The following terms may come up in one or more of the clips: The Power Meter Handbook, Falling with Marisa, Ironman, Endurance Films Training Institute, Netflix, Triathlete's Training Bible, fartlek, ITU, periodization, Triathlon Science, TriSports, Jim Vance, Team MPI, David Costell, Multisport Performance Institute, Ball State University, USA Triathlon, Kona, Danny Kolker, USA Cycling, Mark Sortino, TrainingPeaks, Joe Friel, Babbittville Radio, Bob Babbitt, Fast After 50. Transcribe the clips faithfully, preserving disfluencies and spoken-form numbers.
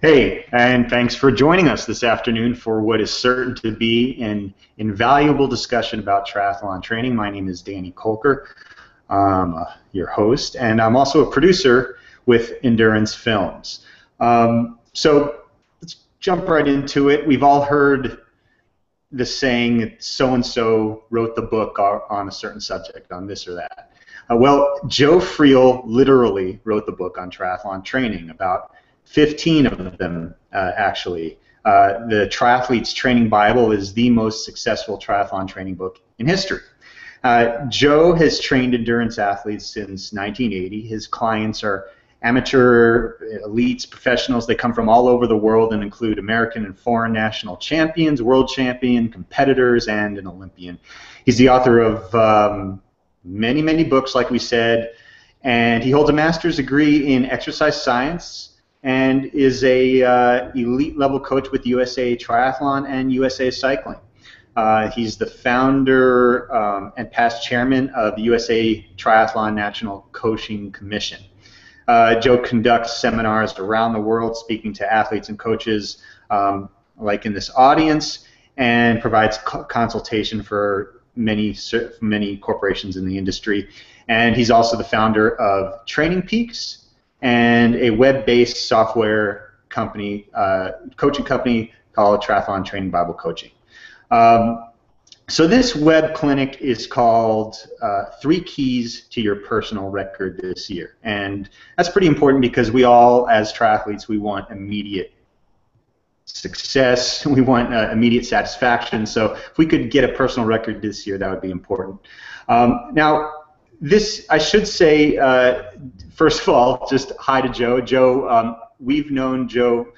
Hey, and thanks for joining us this afternoon for what is certain to be an invaluable discussion about triathlon training. My name is Danny Kolker, um, your host, and I'm also a producer with Endurance Films. Um, so let's jump right into it. We've all heard the saying, so-and-so wrote the book on a certain subject, on this or that. Uh, well, Joe Friel literally wrote the book on triathlon training, about fifteen of them, uh, actually. Uh, the Triathlete's Training Bible is the most successful triathlon training book in history. Uh, Joe has trained endurance athletes since nineteen eighty. His clients are amateur elites, professionals. They come from all over the world and include American and foreign national champions, world champion, competitors, and an Olympian. He's the author of um, many, many books, like we said, and he holds a master's degree in exercise science and is a uh, elite-level coach with U S A Triathlon and U S A Cycling. Uh, he's the founder um, and past chairman of the U S A Triathlon National Coaching Commission. Uh, Joe conducts seminars around the world, speaking to athletes and coaches um, like in this audience, and provides co consultation for many, many corporations in the industry. And he's also the founder of TrainingPeaks, and a web-based software company, uh, coaching company called Triathlon Training Bible Coaching. Um, so this web clinic is called uh, Three Keys to Your Personal Record this year. And that's pretty important because we all, as triathletes, we want immediate success. We want uh, immediate satisfaction. So if we could get a personal record this year, that would be important. Um, now, This, I should say, uh, first of all, just hi to Joe. Joe, um, we've known Joe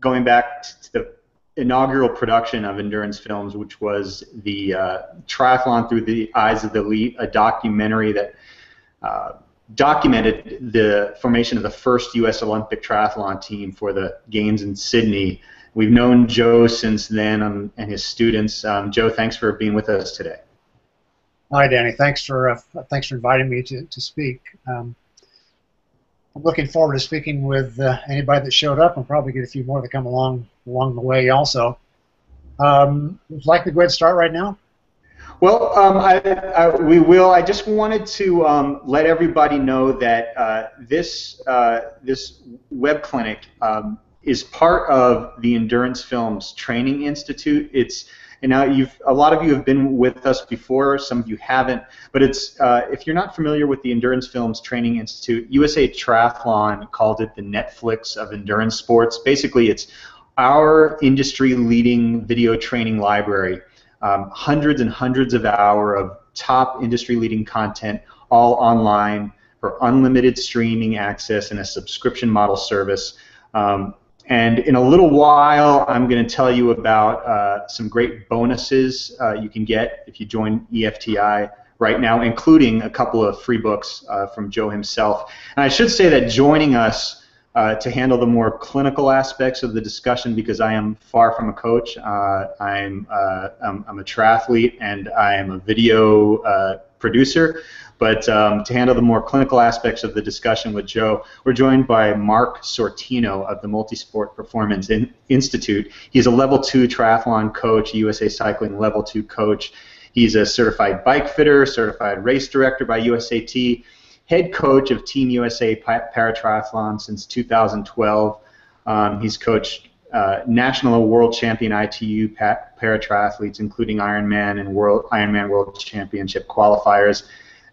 going back to the inaugural production of Endurance Films, which was the uh, Triathlon Through the Eyes of the Elite, a documentary that uh, documented the formation of the first U S Olympic triathlon team for the Games in Sydney. We've known Joe since then um, and his students. Um, Joe, thanks for being with us today. Hi, Danny. Thanks for uh, thanks for inviting me to to speak. Um, I'm looking forward to speaking with uh, anybody that showed up, and probably get a few more that come along along the way also. Um, would you like to go ahead and start right now? Well, um, I, I, we will. I just wanted to um, let everybody know that uh, this uh, this web clinic um, is part of the Endurance Films Training Institute. It's And now you've, a lot of you have been with us before, some of you haven't, but it's, uh, if you're not familiar with the Endurance Films Training Institute, U S A Triathlon called it the Netflix of endurance sports. Basically, it's our industry-leading video training library, um, hundreds and hundreds of hours of top industry-leading content, all online for unlimited streaming access and a subscription model service. Um, And in a little while, I'm going to tell you about uh, some great bonuses uh, you can get if you join E F T I right now, including a couple of free books uh, from Joe himself. And I should say that joining us uh, to handle the more clinical aspects of the discussion, because I am far from a coach, uh, I'm, uh, I'm, I'm a triathlete and I am a video uh, producer. But um, to handle the more clinical aspects of the discussion with Joe, we're joined by Mark Sortino of the Multisport Performance Institute. He's a level two triathlon coach, U S A Cycling level two coach. He's a certified bike fitter, certified race director by U S A T, head coach of Team U S A Paratriathlon since two thousand twelve. Um, he's coached uh, national and world champion I T U paratriathletes, including Ironman and World Ironman World Championship qualifiers.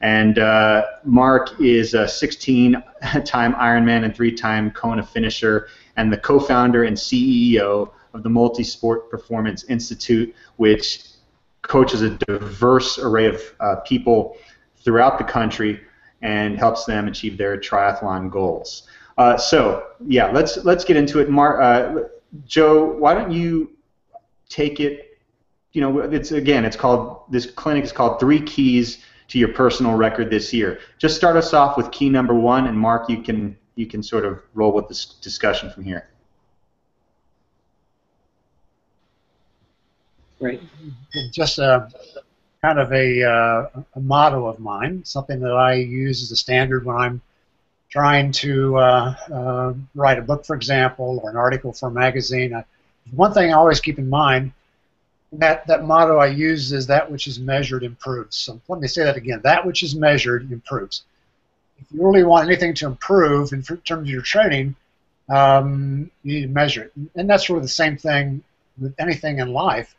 And uh, Mark is a sixteen-time Ironman and three-time Kona finisher and the co-founder and C E O of the Multisport Performance Institute, which coaches a diverse array of uh, people throughout the country and helps them achieve their triathlon goals. Uh, so, yeah, let's, let's get into it. Mark, uh, Joe, why don't you take it, you know, it's, again, it's called, this clinic is called Three Keys to Your Personal Record this year. Just start us off with key number one, and Mark, you can you can sort of roll with this discussion from here. Great. Just a kind of a, uh, a motto of mine, something that I use as a standard when I'm trying to uh, uh, write a book, for example, or an article for a magazine. I, one thing I always keep in mind, that, that motto I use is that which is measured improves. So let me say that again, that which is measured improves. If you really want anything to improve in terms of your training, um, you need to measure it. And that's really the same thing with anything in life.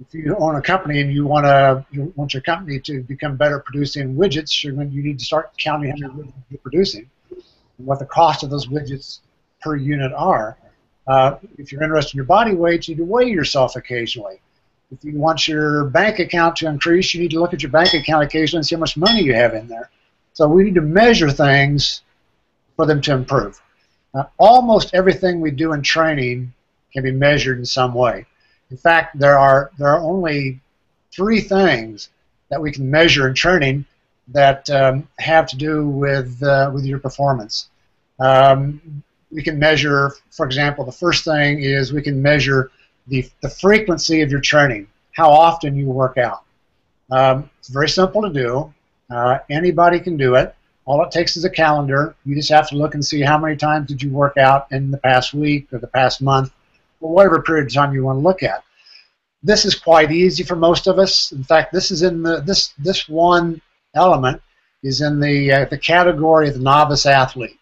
If you own a company and you want to you want your company to become better producing widgets, you're going, you need to start counting how many widgets you're producing and what the cost of those widgets per unit are. Uh, if you're interested in your body weight, you need to weigh yourself occasionally. If you want your bank account to increase, you need to look at your bank account occasionally and see how much money you have in there. So we need to measure things for them to improve. Uh, almost everything we do in training can be measured in some way. In fact, there are there are only three things that we can measure in training that um, have to do with uh, with your performance. Um, we can measure, for example, the first thing is we can measure the the frequency of your training, how often you work out. Um, it's very simple to do. Uh, anybody can do it. All it takes is a calendar. You just have to look and see how many times did you work out in the past week or the past month, or whatever period of time you want to look at. This is quite easy for most of us. In fact, this is in the this this one element is in the uh, the category of the novice athlete.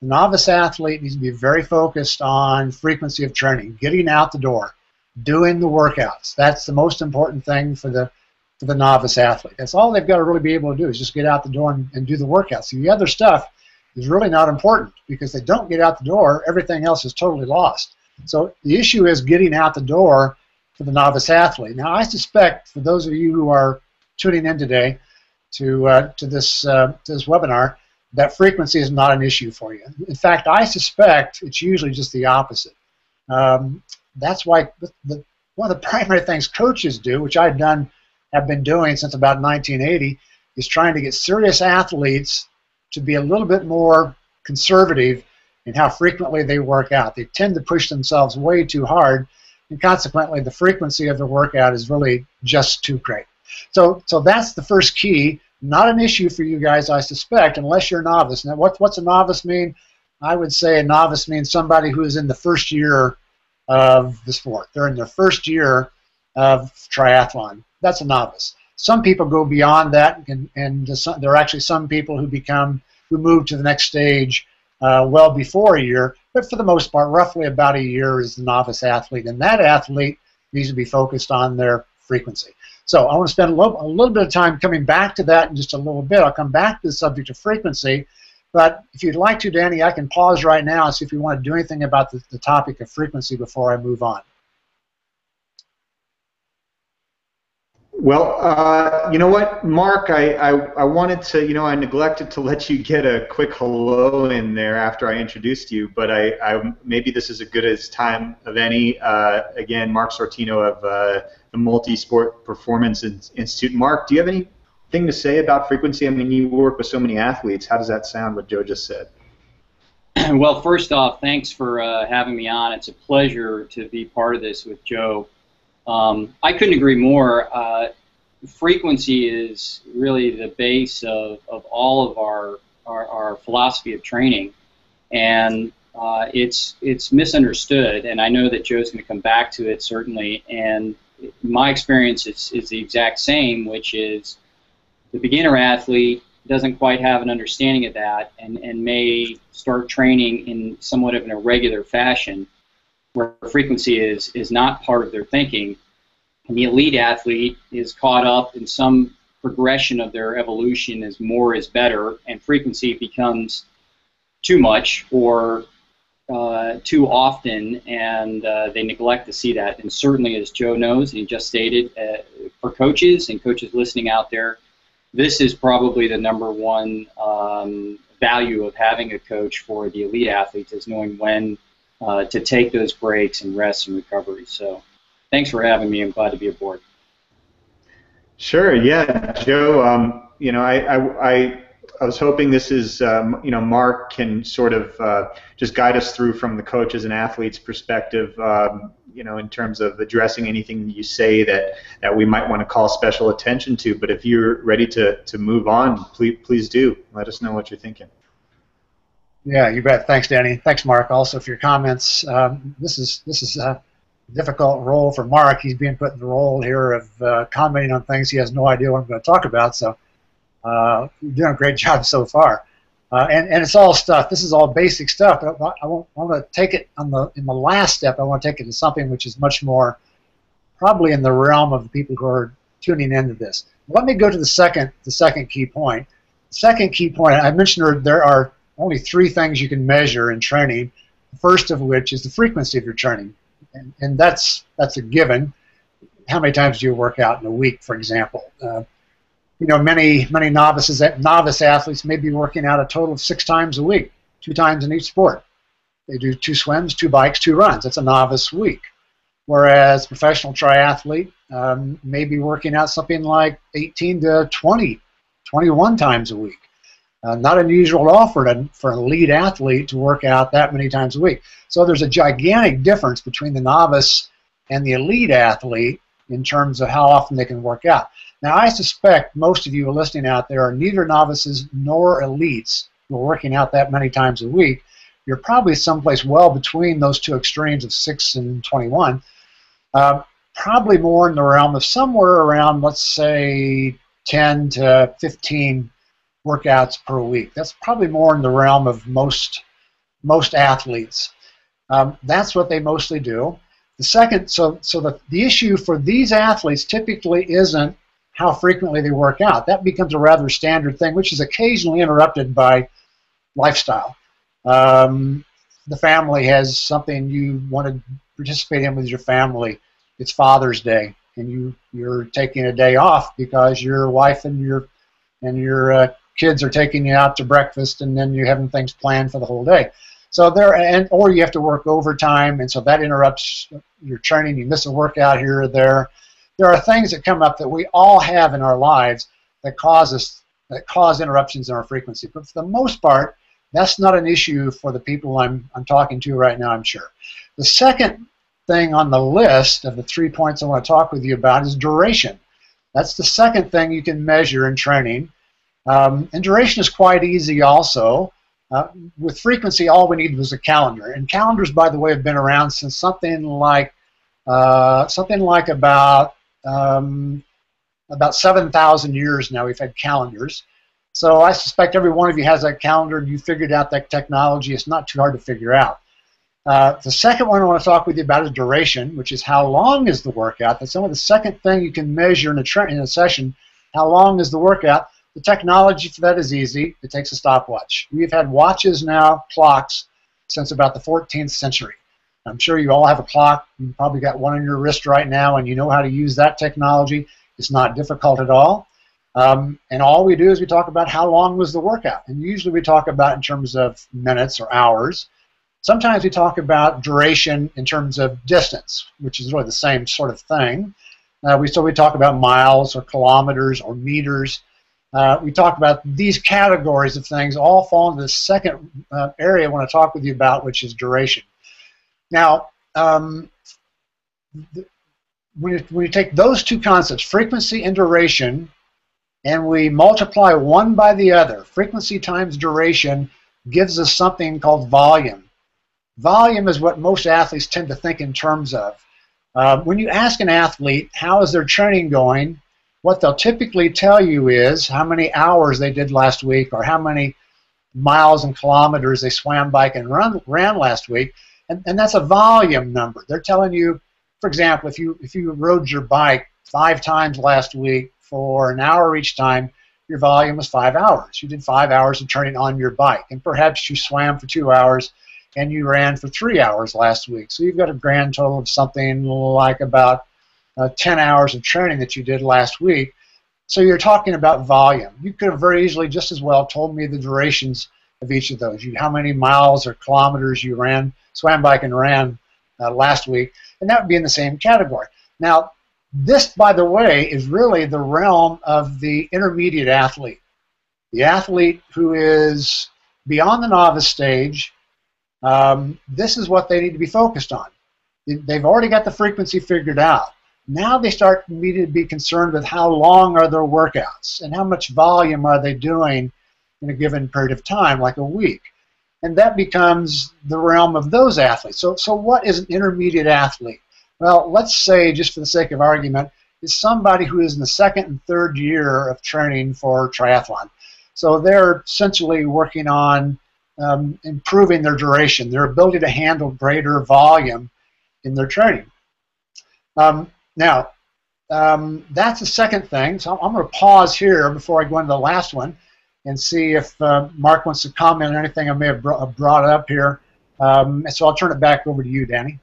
The novice athlete needs to be very focused on frequency of training, getting out the door, doing the workouts. That's the most important thing for the for the novice athlete. That's all they've got to really be able to do is just get out the door and, and do the workouts. The other stuff is really not important because they don't get out the door, everything else is totally lost. So the issue is getting out the door for the novice athlete. Now I suspect for those of you who are tuning in today to uh, to this uh, to this webinar, that frequency is not an issue for you. In fact, I suspect it's usually just the opposite. Um, that's why the, the, one of the primary things coaches do, which I've done, have been doing since about nineteen eighty, is trying to get serious athletes to be a little bit more conservative in how frequently they work out. They tend to push themselves way too hard, and consequently the frequency of the workout is really just too great. So, so that's the first key. Not an issue for you guys, I suspect, unless you're a novice. Now, what, what's a novice mean? I would say a novice means somebody who is in the first year of the sport. They're in their first year of triathlon. That's a novice. Some people go beyond that, and, and there are actually some people who become, who move to the next stage Uh, well before a year, but for the most part, roughly about a year is the novice athlete, and that athlete needs to be focused on their frequency. So I want to spend a little, a little bit of time coming back to that in just a little bit. I'll come back to the subject of frequency, but if you'd like to, Danny, I can pause right now and see if you want to do anything about the, the topic of frequency before I move on. Well, uh, you know what, Mark, I, I, I wanted to, you know, I neglected to let you get a quick hello in there after I introduced you, but I, I maybe this is as good as time of any. Uh, again, Mark Sortino of uh, the Multisport Performance Institute. Mark, do you have anything to say about frequency? I mean, you work with so many athletes. How does that sound, what Joe just said? Well, first off, thanks for uh, having me on. It's a pleasure to be part of this with Joe. Um, I couldn't agree more. Uh, frequency is really the base of, of all of our, our, our philosophy of training, and uh, it's it's misunderstood, and I know that Joe's going to come back to it certainly, and my experience is, is the exact same, which is the beginner athlete doesn't quite have an understanding of that and, and may start training in somewhat of an irregular fashion, where frequency is, is not part of their thinking, and the elite athlete is caught up in some progression of their evolution as more is better, and frequency becomes too much or uh, too often, and uh, they neglect to see that. And certainly, as Joe knows, and he just stated, uh, for coaches and coaches listening out there, this is probably the number one um, value of having a coach for the elite athletes, is knowing when Uh, to take those breaks and rest and recovery. So thanks for having me. I'm glad to be aboard. Sure. Yeah, Joe, um, you know, I, I, I, I was hoping this is, um, you know, Mark can sort of uh, just guide us through from the coaches and athletes perspective, um, you know, in terms of addressing anything you say that, that we might want to call special attention to. But if you're ready to, to move on, please, please do. Let us know what you're thinking. Yeah, you bet. Thanks, Danny. Thanks, Mark, also for your comments. Um, this is this is a difficult role for Mark. He's being put in the role here of uh, commenting on things he has no idea what I'm going to talk about. So uh, you're doing a great job so far. Uh, and and it's all stuff. This is all basic stuff. But I want to take it on the in the last step. I want to take it to something which is much more probably in the realm of the people who are tuning into this. Let me go to the second the second key point. The second key point. I mentioned there are only three things you can measure in training, the first of which is the frequency of your training. And, and that's that's a given. How many times do you work out in a week, for example? Uh, you know, many many novices, novice athletes may be working out a total of six times a week, two times in each sport. They do two swims, two bikes, two runs. That's a novice week. Whereas a professional triathlete um, may be working out something like eighteen to twenty, twenty-one times a week. Uh, not unusual at all for an, for an elite athlete to work out that many times a week. So there's a gigantic difference between the novice and the elite athlete in terms of how often they can work out. Now, I suspect most of you listening out there are neither novices nor elites who are working out that many times a week. You're probably someplace well between those two extremes of six and twenty-one. Uh, probably more in the realm of somewhere around, let's say, ten to fifteen workouts per week. That's probably more in the realm of most most athletes. Um, that's what they mostly do. The second, so so the, the issue for these athletes typically isn't how frequently they work out. That becomes a rather standard thing, which is occasionally interrupted by lifestyle. Um, the family has something you want to participate in with your family. It's Father's Day, and you you're taking a day off because your wife and your and your uh, kids are taking you out to breakfast, and then you're having things planned for the whole day. So there, and or you have to work overtime, and so that interrupts your training. You miss a workout here or there. There are things that come up that we all have in our lives that cause us, that cause interruptions in our frequency. But for the most part, that's not an issue for the people I'm I'm talking to right now, I'm sure. The second thing on the list of the three points I want to talk with you about is duration. That's the second thing you can measure in training. Um, and duration is quite easy also. Uh, with frequency, all we needed was a calendar. And calendars, by the way, have been around since something like uh, something like about um, about seven thousand years now we've had calendars. So I suspect every one of you has that calendar and you figured out that technology. It's not too hard to figure out. Uh, the second one I want to talk with you about is duration, which is how long is the workout. That's only the second thing you can measure in a, tra in a session, how long is the workout. The technology for that is easy. It takes a stopwatch. We've had watches now, clocks, since about the fourteenth century. I'm sure you all have a clock. You've probably got one on your wrist right now, and you know how to use that technology. It's not difficult at all. Um, and all we do is we talk about how long was the workout. And usually we talk about in terms of minutes or hours. Sometimes we talk about duration in terms of distance, which is really the same sort of thing. Uh, we, so we talk about miles or kilometers or meters. Uh, we talk about these categories of things all fall into the second uh, area I want to talk with you about, which is duration. Now, um, th when, you, when you take those two concepts, frequency and duration, and we multiply one by the other, frequency times duration gives us something called volume. Volume is what most athletes tend to think in terms of. Uh, when you ask an athlete how is their training going, what they'll typically tell you is how many hours they did last week or how many miles and kilometers they swam, bike, and run, ran last week, and, and that's a volume number. They're telling you, for example, if you, if you rode your bike five times last week for an hour each time, your volume was five hours. You did five hours of training on your bike, and perhaps you swam for two hours and you ran for three hours last week. So you've got a grand total of something like about uh, ten hours of training that you did last week. So you're talking about volume. You could have very easily just as well told me the durations of each of those, you, how many miles or kilometers you ran, swam, bike, and ran uh, last week, and that would be in the same category. Now, this, by the way, is really the realm of the intermediate athlete, the athlete who is beyond the novice stage. Um, this is what they need to be focused on. They've already got the frequency figured out. Now they start needing to be concerned with how long are their workouts and how much volume are they doing in a given period of time, like a week. and that becomes the realm of those athletes. So, so what is an intermediate athlete? Well, let's say, just for the sake of argument, is somebody who is in the second and third year of training for triathlon. So they're essentially working on um, improving their duration, their ability to handle greater volume in their training. Um, now, um, that's the second thing. So I'm going to pause here before I go into the last one and see if uh, Mark wants to comment on anything I may have brought up here. Um, and so I'll turn it back over to you, Danny.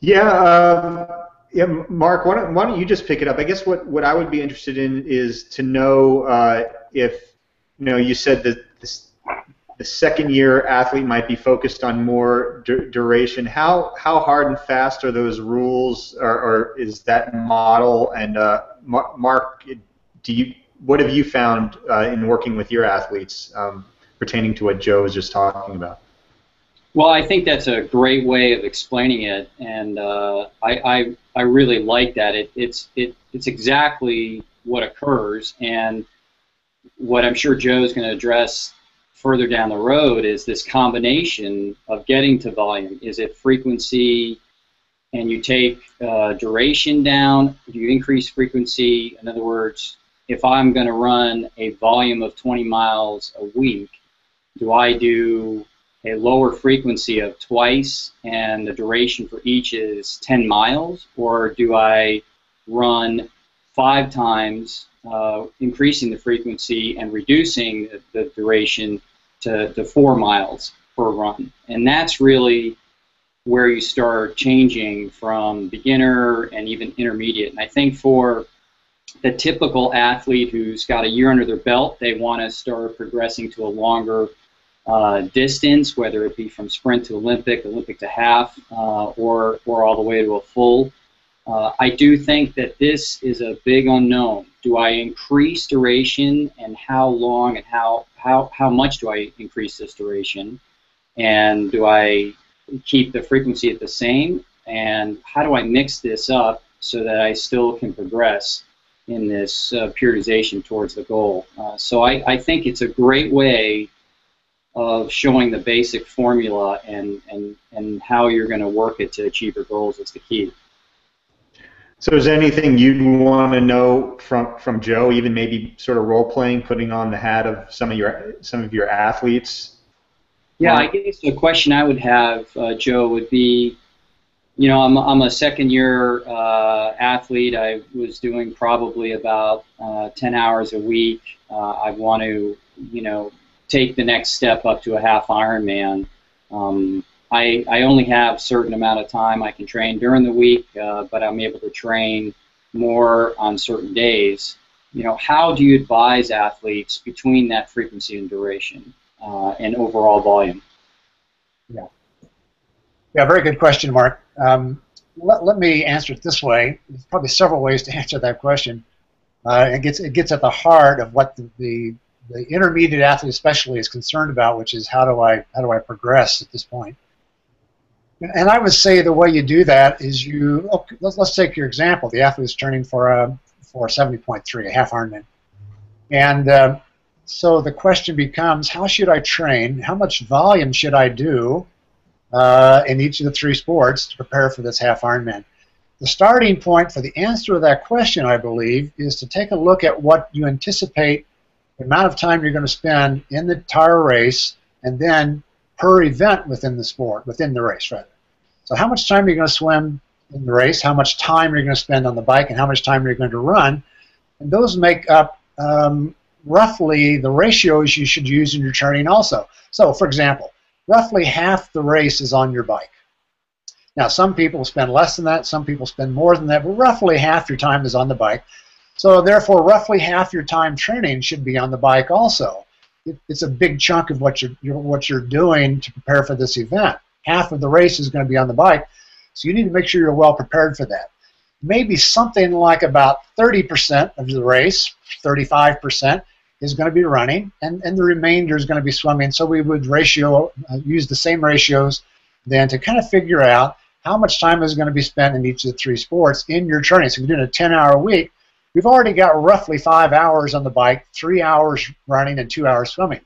Yeah, uh, yeah, Mark, why don't, why don't you just pick it up? I guess what, what I would be interested in is to know uh, if, you know, you said that this, the second-year athlete might be focused on more du duration. How, how hard and fast are those rules, or, or is that model? And, uh, Mark, do you, what have you found uh, in working with your athletes um, pertaining to what Joe was just talking about? Well, I think that's a great way of explaining it, and uh, I, I I really like that. It, it's it it's exactly what occurs, and what I'm sure Joe's going to address further down the road is this combination of getting to volume. Is it frequency, and you take uh, duration down? Do you increase frequency? In other words, if I'm going to run a volume of twenty miles a week, do I do a lower frequency of twice and the duration for each is ten miles, or do I run five times, uh, increasing the frequency and reducing the, the duration to, to four miles per run? And that's really where you start changing from beginner and even intermediate. And I think for the typical athlete who's got a year under their belt, they want to start progressing to a longer Uh, distance, whether it be from sprint to Olympic, Olympic to half, uh, or, or all the way to a full. Uh, I do think that this is a big unknown. Do I increase duration, and how long, and how, how, how much do I increase this duration? And do I keep the frequency at the same? And how do I mix this up so that I still can progress in this uh, periodization towards the goal? Uh, so I, I think it's a great way of showing the basic formula and, and, and how you're going to work it to achieve your goals is the key. So is there anything you'd want to know from, from Joe, even maybe sort of role-playing, putting on the hat of some of your, some of your athletes? Yeah, I guess the question I would have, uh, Joe, would be, you know, I'm, I'm a second-year uh, athlete. I was doing probably about uh, ten hours a week. Uh, I want to, you know, take the next step up to a half Ironman. Um, I, I only have a certain amount of time I can train during the week, uh, but I'm able to train more on certain days. You know, how do you advise athletes between that frequency and duration uh, and overall volume? Yeah, yeah, very good question, Mark. Um, let, let me answer it this way. There's probably several ways to answer that question. Uh, it gets it gets at the heart of what the, the the intermediate athlete especially is concerned about, which is how do I how do I progress at this point? And I would say the way you do that is you okay, let's let's take your example. The athlete is training for a for seventy point three, a half Ironman, and uh, so the question becomes, how should I train? How much volume should I do uh, in each of the three sports to prepare for this half Ironman? The starting point for the answer to that question, I believe, is to take a look at what you anticipate the amount of time you're going to spend in the entire race, and then per event within the sport, within the race, rather. So how much time are you going to swim in the race, how much time are you going to spend on the bike, and how much time are you going to run? And those make up um, roughly the ratios you should use in your training also. So, for example, roughly half the race is on your bike. Now, some people spend less than that, some people spend more than that, but roughly half your time is on the bike. So therefore, roughly half your time training should be on the bike also. It, it's a big chunk of what you're, you're, what you're doing to prepare for this event. Half of the race is going to be on the bike, so you need to make sure you're well prepared for that. Maybe something like about thirty percent of the race, thirty-five percent, is going to be running, and, and the remainder is going to be swimming. So we would ratio uh, use the same ratios then to kind of figure out how much time is going to be spent in each of the three sports in your training. So if you're doing a ten-hour week, we've already got roughly five hours on the bike, three hours running, and two hours swimming.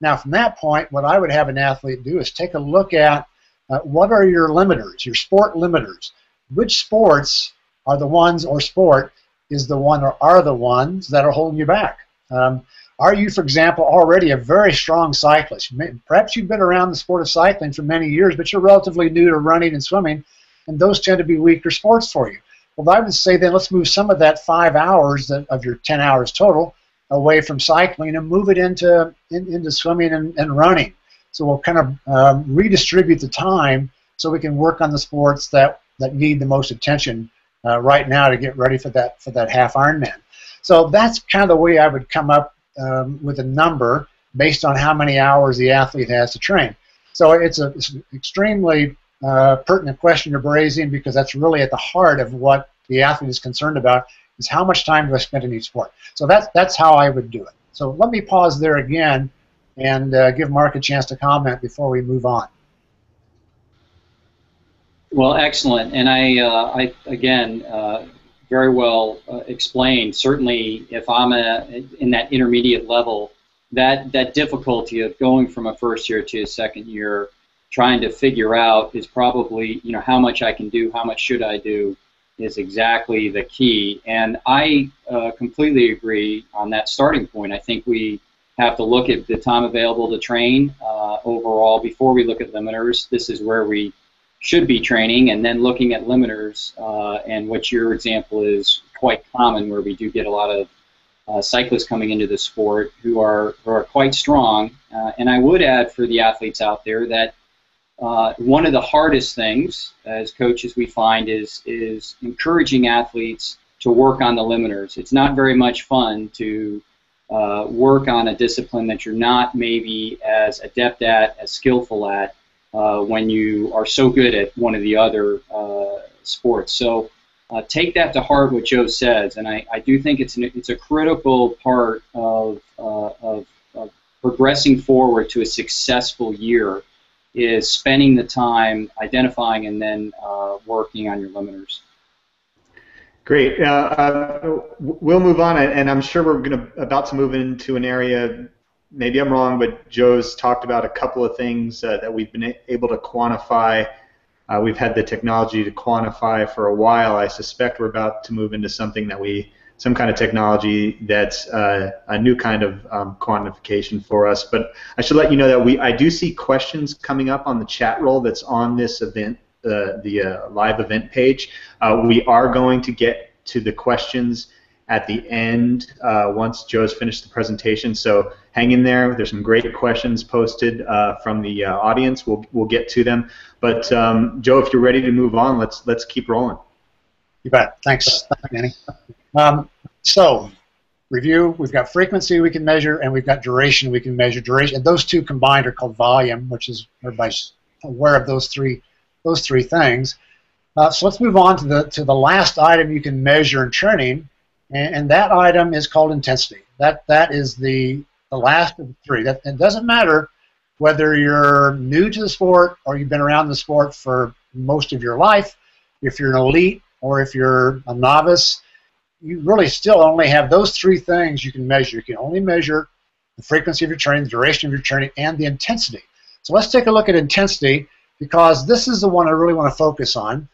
Now, from that point, what I would have an athlete do is take a look at uh, what are your limiters, your sport limiters. Which sports are the ones, or sport is the one, or are the ones that are holding you back? Um, are you, for example, already a very strong cyclist? Perhaps you've been around the sport of cycling for many years, but you're relatively new to running and swimming, and those tend to be weaker sports for you. Well, I would say then let's move some of that five hours that, of your ten hours total away from cycling and move it into in, into swimming and, and running. So we'll kind of um, redistribute the time so we can work on the sports that, that need the most attention uh, right now to get ready for that for that half Ironman. So that's kind of the way I would come up um, with a number based on how many hours the athlete has to train. So it's, a, it's an extremely uh, pertinent question you're raising, because that's really at the heart of what the athlete is concerned about, is how much time do I spend in each sport. So that's, that's how I would do it. So let me pause there again and uh, give Mark a chance to comment before we move on. Well, excellent, and I, uh, I again, uh, very well uh, explained. Certainly, if I'm a, in that intermediate level, that, that difficulty of going from a first year to a second year, trying to figure out is probably, you know, how much I can do, how much should I do, is exactly the key. And I uh, completely agree on that starting point. I think we have to look at the time available to train uh, overall before we look at limiters. This is where we should be training, and then looking at limiters, uh, and what your example is quite common, where we do get a lot of uh, cyclists coming into the sport who are who are quite strong. Uh, and I would add for the athletes out there that uh, one of the hardest things as coaches we find is is encouraging athletes to work on the limiters. It's not very much fun to uh, work on a discipline that you're not maybe as adept at, as skillful at, Uh, when you are so good at one of the other uh, sports. So uh, take that to heart, what Joe says, and I, I do think it's, an, it's a critical part of, uh, of, of progressing forward to a successful year, is spending the time identifying and then uh, working on your limiters. Great. Uh, uh, we'll move on, and I'm sure we're gonna, about to move into an area. Maybe I'm wrong, but Joe's talked about a couple of things uh, that we've been able to quantify. Uh, we've had the technology to quantify for a while. I suspect we're about to move into something that we, some kind of technology that's uh, a new kind of um, quantification for us. But I should let you know that we, I do see questions coming up on the chat roll that's on this event, uh, the uh, live event page. Uh, we are going to get to the questions at the end uh, once Joe's finished the presentation, so hang in there. There's some great questions posted uh, from the uh, audience. We'll, we'll get to them. But um, Joe, if you're ready to move on, let's let's keep rolling. You bet. Thanks, Manny. Um, so review, we've got frequency we can measure, and we've got duration we can measure. Duration, and those two combined are called volume, which is, everybody's aware of those three those three things. Uh, so let's move on to the to the last item you can measure in training. And that item is called intensity. That that is the the last of the three. That it doesn't matter whether you're new to the sport or you've been around the sport for most of your life. If you're an elite or if you're a novice, you really still only have those three things you can measure. You can only measure the frequency of your training, the duration of your training, and the intensity. So let's take a look at intensity, because this is the one I really want to focus on.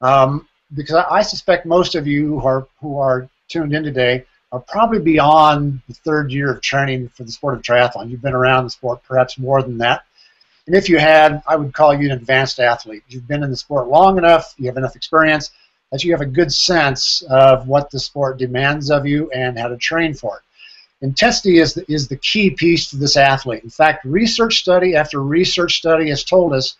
Um, because I, I suspect most of you who are who are tuned in today are probably beyond the third year of training for the sport of triathlon. You've been around the sport perhaps more than that. And if you had, I would call you an advanced athlete. You've been in the sport long enough, you have enough experience, that you have a good sense of what the sport demands of you and how to train for it. Intensity is the, is the key piece to this athlete. In fact, research study after research study has told us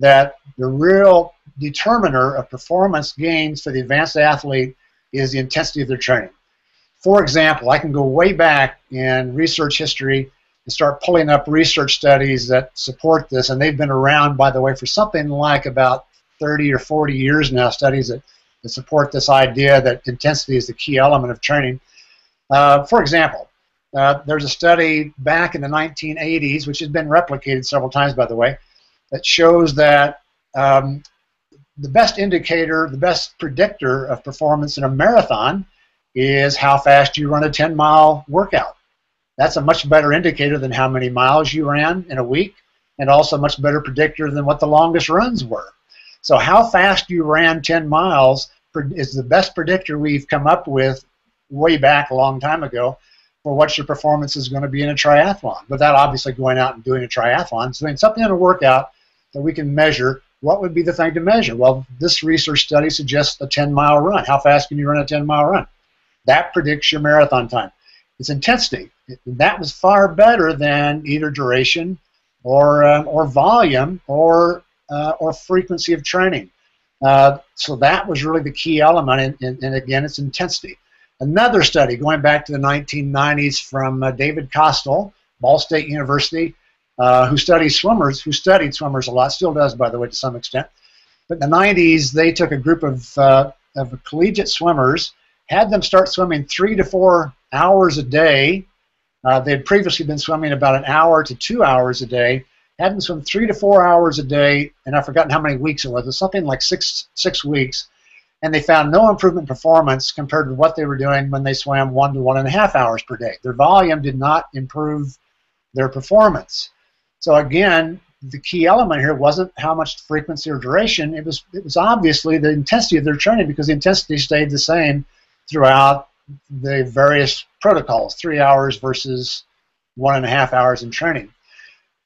that the real determiner of performance gains for the advanced athlete is the intensity of their training. For example, I can go way back in research history and start pulling up research studies that support this, and they've been around, by the way, for something like about thirty or forty years now, studies that, that support this idea that intensity is the key element of training. Uh, for example, uh, there's a study back in the nineteen eighties, which has been replicated several times, by the way, that shows that um, the best indicator, the best predictor of performance in a marathon is how fast you run a ten mile workout. that's a much better indicator than how many miles you ran in a week, and also a much better predictor than what the longest runs were. So how fast you ran ten miles is the best predictor we've come up with way back a long time ago for what your performance is going to be in a triathlon, without obviously going out and doing a triathlon. So then something in a workout that we can measure, what would be the thing to measure? Well, this research study suggests a ten-mile run. How fast can you run a ten-mile run? That predicts your marathon time. It's intensity. That was far better than either duration or, um, or volume or, uh, or frequency of training. Uh, so that was really the key element, and, and, and again, it's intensity. Another study going back to the nineteen nineties from uh, David Costell, Ball State University, uh, who studies swimmers, who studied swimmers a lot, still does, by the way, to some extent. But in the nineties, they took a group of, uh, of collegiate swimmers, had them start swimming three to four hours a day. Uh, they had previously been swimming about an hour to two hours a day. Had them swim three to four hours a day, and I've forgotten how many weeks it was. It was something like six six weeks, and they found no improvement in performance compared to what they were doing when they swam one to one and a half hours per day. Their volume did not improve their performance. So again, the key element here wasn't how much frequency or duration. It was it was obviously the intensity of their training, because the intensity stayed the same throughout the various protocols, three hours versus one and a half hours in training.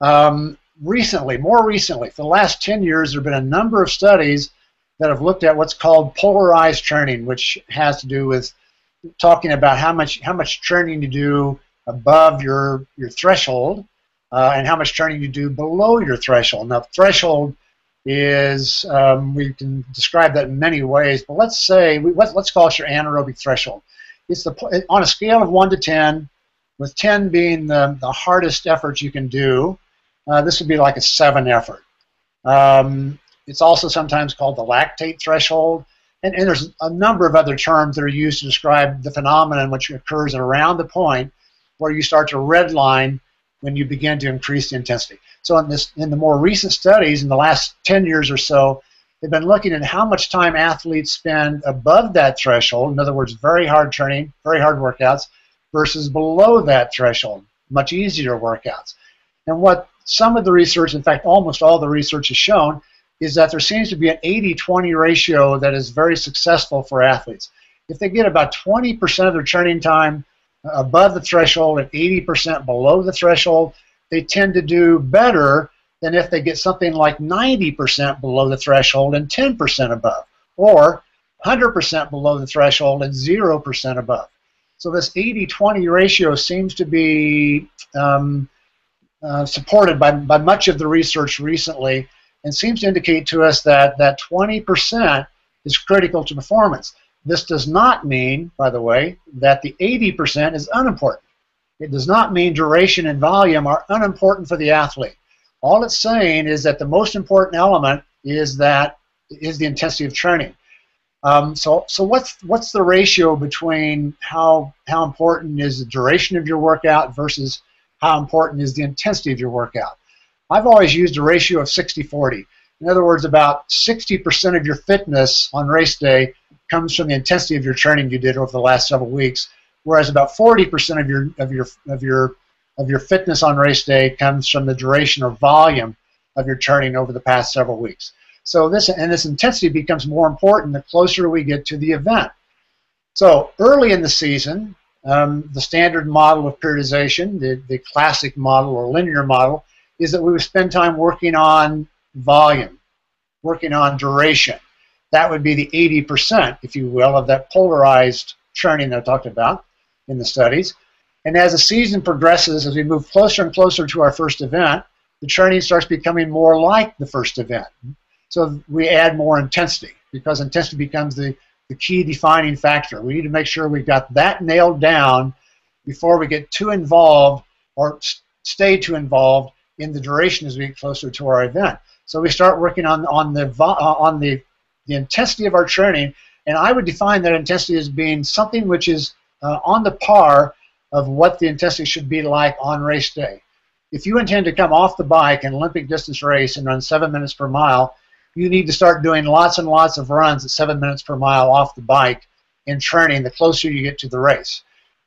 Um, Recently, more recently, for the last ten years, there have been a number of studies that have looked at what's called polarized training, which has to do with talking about how much how much training you do above your your threshold uh, and how much training you do below your threshold. Now, threshold is um, we can describe that in many ways, but let's say we, let's let's call it your anaerobic threshold. It's the on a scale of one to ten, with ten being the the hardest effort you can do. Uh, this would be like a seven effort. Um, it's also sometimes called the lactate threshold, and, and there's a number of other terms that are used to describe the phenomenon which occurs around the point where you start to redline when you begin to increase the intensity. So in this, in the more recent studies, in the last ten years or so, they've been looking at how much time athletes spend above that threshold, in other words, very hard training, very hard workouts, versus below that threshold, much easier workouts. And what some of the research, in fact almost all the research has shown, is that there seems to be an eighty twenty ratio that is very successful for athletes. If they get about twenty percent of their training time above the threshold and eighty percent below the threshold, they tend to do better than if they get something like ninety percent below the threshold and ten percent above, or one hundred percent below the threshold and zero percent above. So this eighty twenty ratio seems to be um, Uh, supported by, by much of the research recently, and seems to indicate to us that that twenty percent is critical to performance. This does not mean, by the way, that the eighty percent is unimportant. It does not mean duration and volume are unimportant for the athlete. All it's saying is that the most important element is that is the intensity of training. Um, so, so what's what's the ratio between how how important is the duration of your workout versus how important is the intensity of your workout? I've always used a ratio of sixty forty. In other words, about sixty percent of your fitness on race day comes from the intensity of your training you did over the last several weeks, whereas about forty percent of your of your of your of your fitness on race day comes from the duration or volume of your training over the past several weeks. So this and this intensity becomes more important the closer we get to the event. So early in the season, Um, the standard model of periodization, the, the classic model or linear model, is that we would spend time working on volume, working on duration. That would be the eighty percent, if you will, of that polarized training that I talked about in the studies. And as the season progresses, as we move closer and closer to our first event, the training starts becoming more like the first event. So we add more intensity, because intensity becomes the the key defining factor. We need to make sure we've got that nailed down before we get too involved or stay too involved in the duration as we get closer to our event. So we start working on on the on the the intensity of our training, and I would define that intensity as being something which is uh, on the par of what the intensity should be like on race day. If you intend to come off the bike in an Olympic distance race and run seven minutes per mile, you need to start doing lots and lots of runs at seven minutes per mile off the bike in training the closer you get to the race.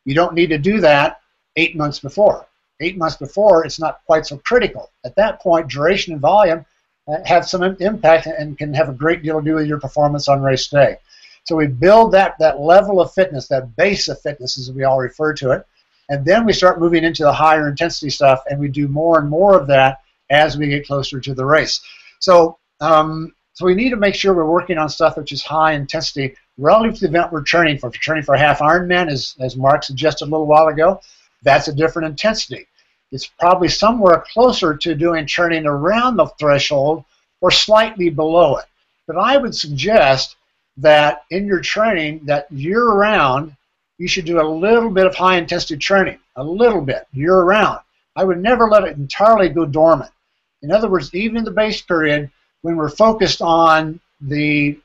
You don't need to do that eight months before. Eight months before, it's not quite so critical. At that point, duration and volume uh, have some impact and can have a great deal to do with your performance on race day. So we build that, that level of fitness, that base of fitness as we all refer to it, and then we start moving into the higher intensity stuff, and we do more and more of that as we get closer to the race. So, um, so we need to make sure we're working on stuff which is high intensity relative to the event we're training for. If you're training for a half Ironman, as, as Mark suggested a little while ago, that's a different intensity. It's probably somewhere closer to doing training around the threshold or slightly below it. But I would suggest that in your training, that year-round, you should do a little bit of high-intensity training, a little bit, year-round. I would never let it entirely go dormant. In other words, even in the base period, when we're focused on the,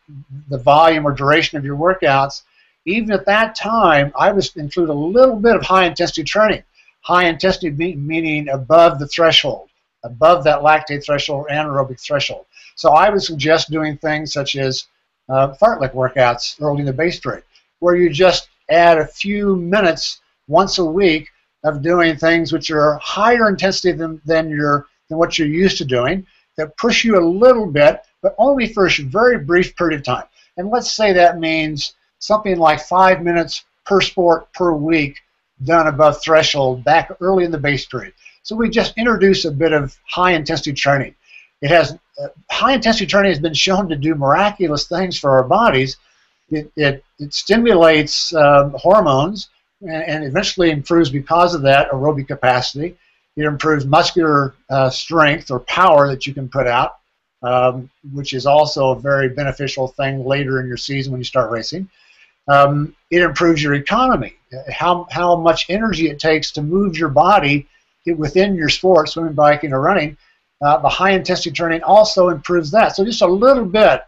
the volume or duration of your workouts, even at that time, I would include a little bit of high-intensity training. High-intensity meaning above the threshold, above that lactate threshold or anaerobic threshold. So I would suggest doing things such as uh, fartlek workouts early in the base period, where you just add a few minutes once a week of doing things which are higher intensity than, than, your, than what you're used to doing, that push you a little bit, but only for a very brief period of time. And let's say that means something like five minutes per sport per week done above threshold back early in the base period. So we just introduce a bit of high-intensity training. It has uh, high-intensity training has been shown to do miraculous things for our bodies. It, it, it stimulates um, hormones and, and eventually improves, because of that, aerobic capacity. It improves muscular uh, strength or power that you can put out, um, which is also a very beneficial thing later in your season when you start racing. Um, it improves your economy, how, how much energy it takes to move your body within your sport, swimming, biking, or running. Uh, the high-intensity training also improves that. So just a little bit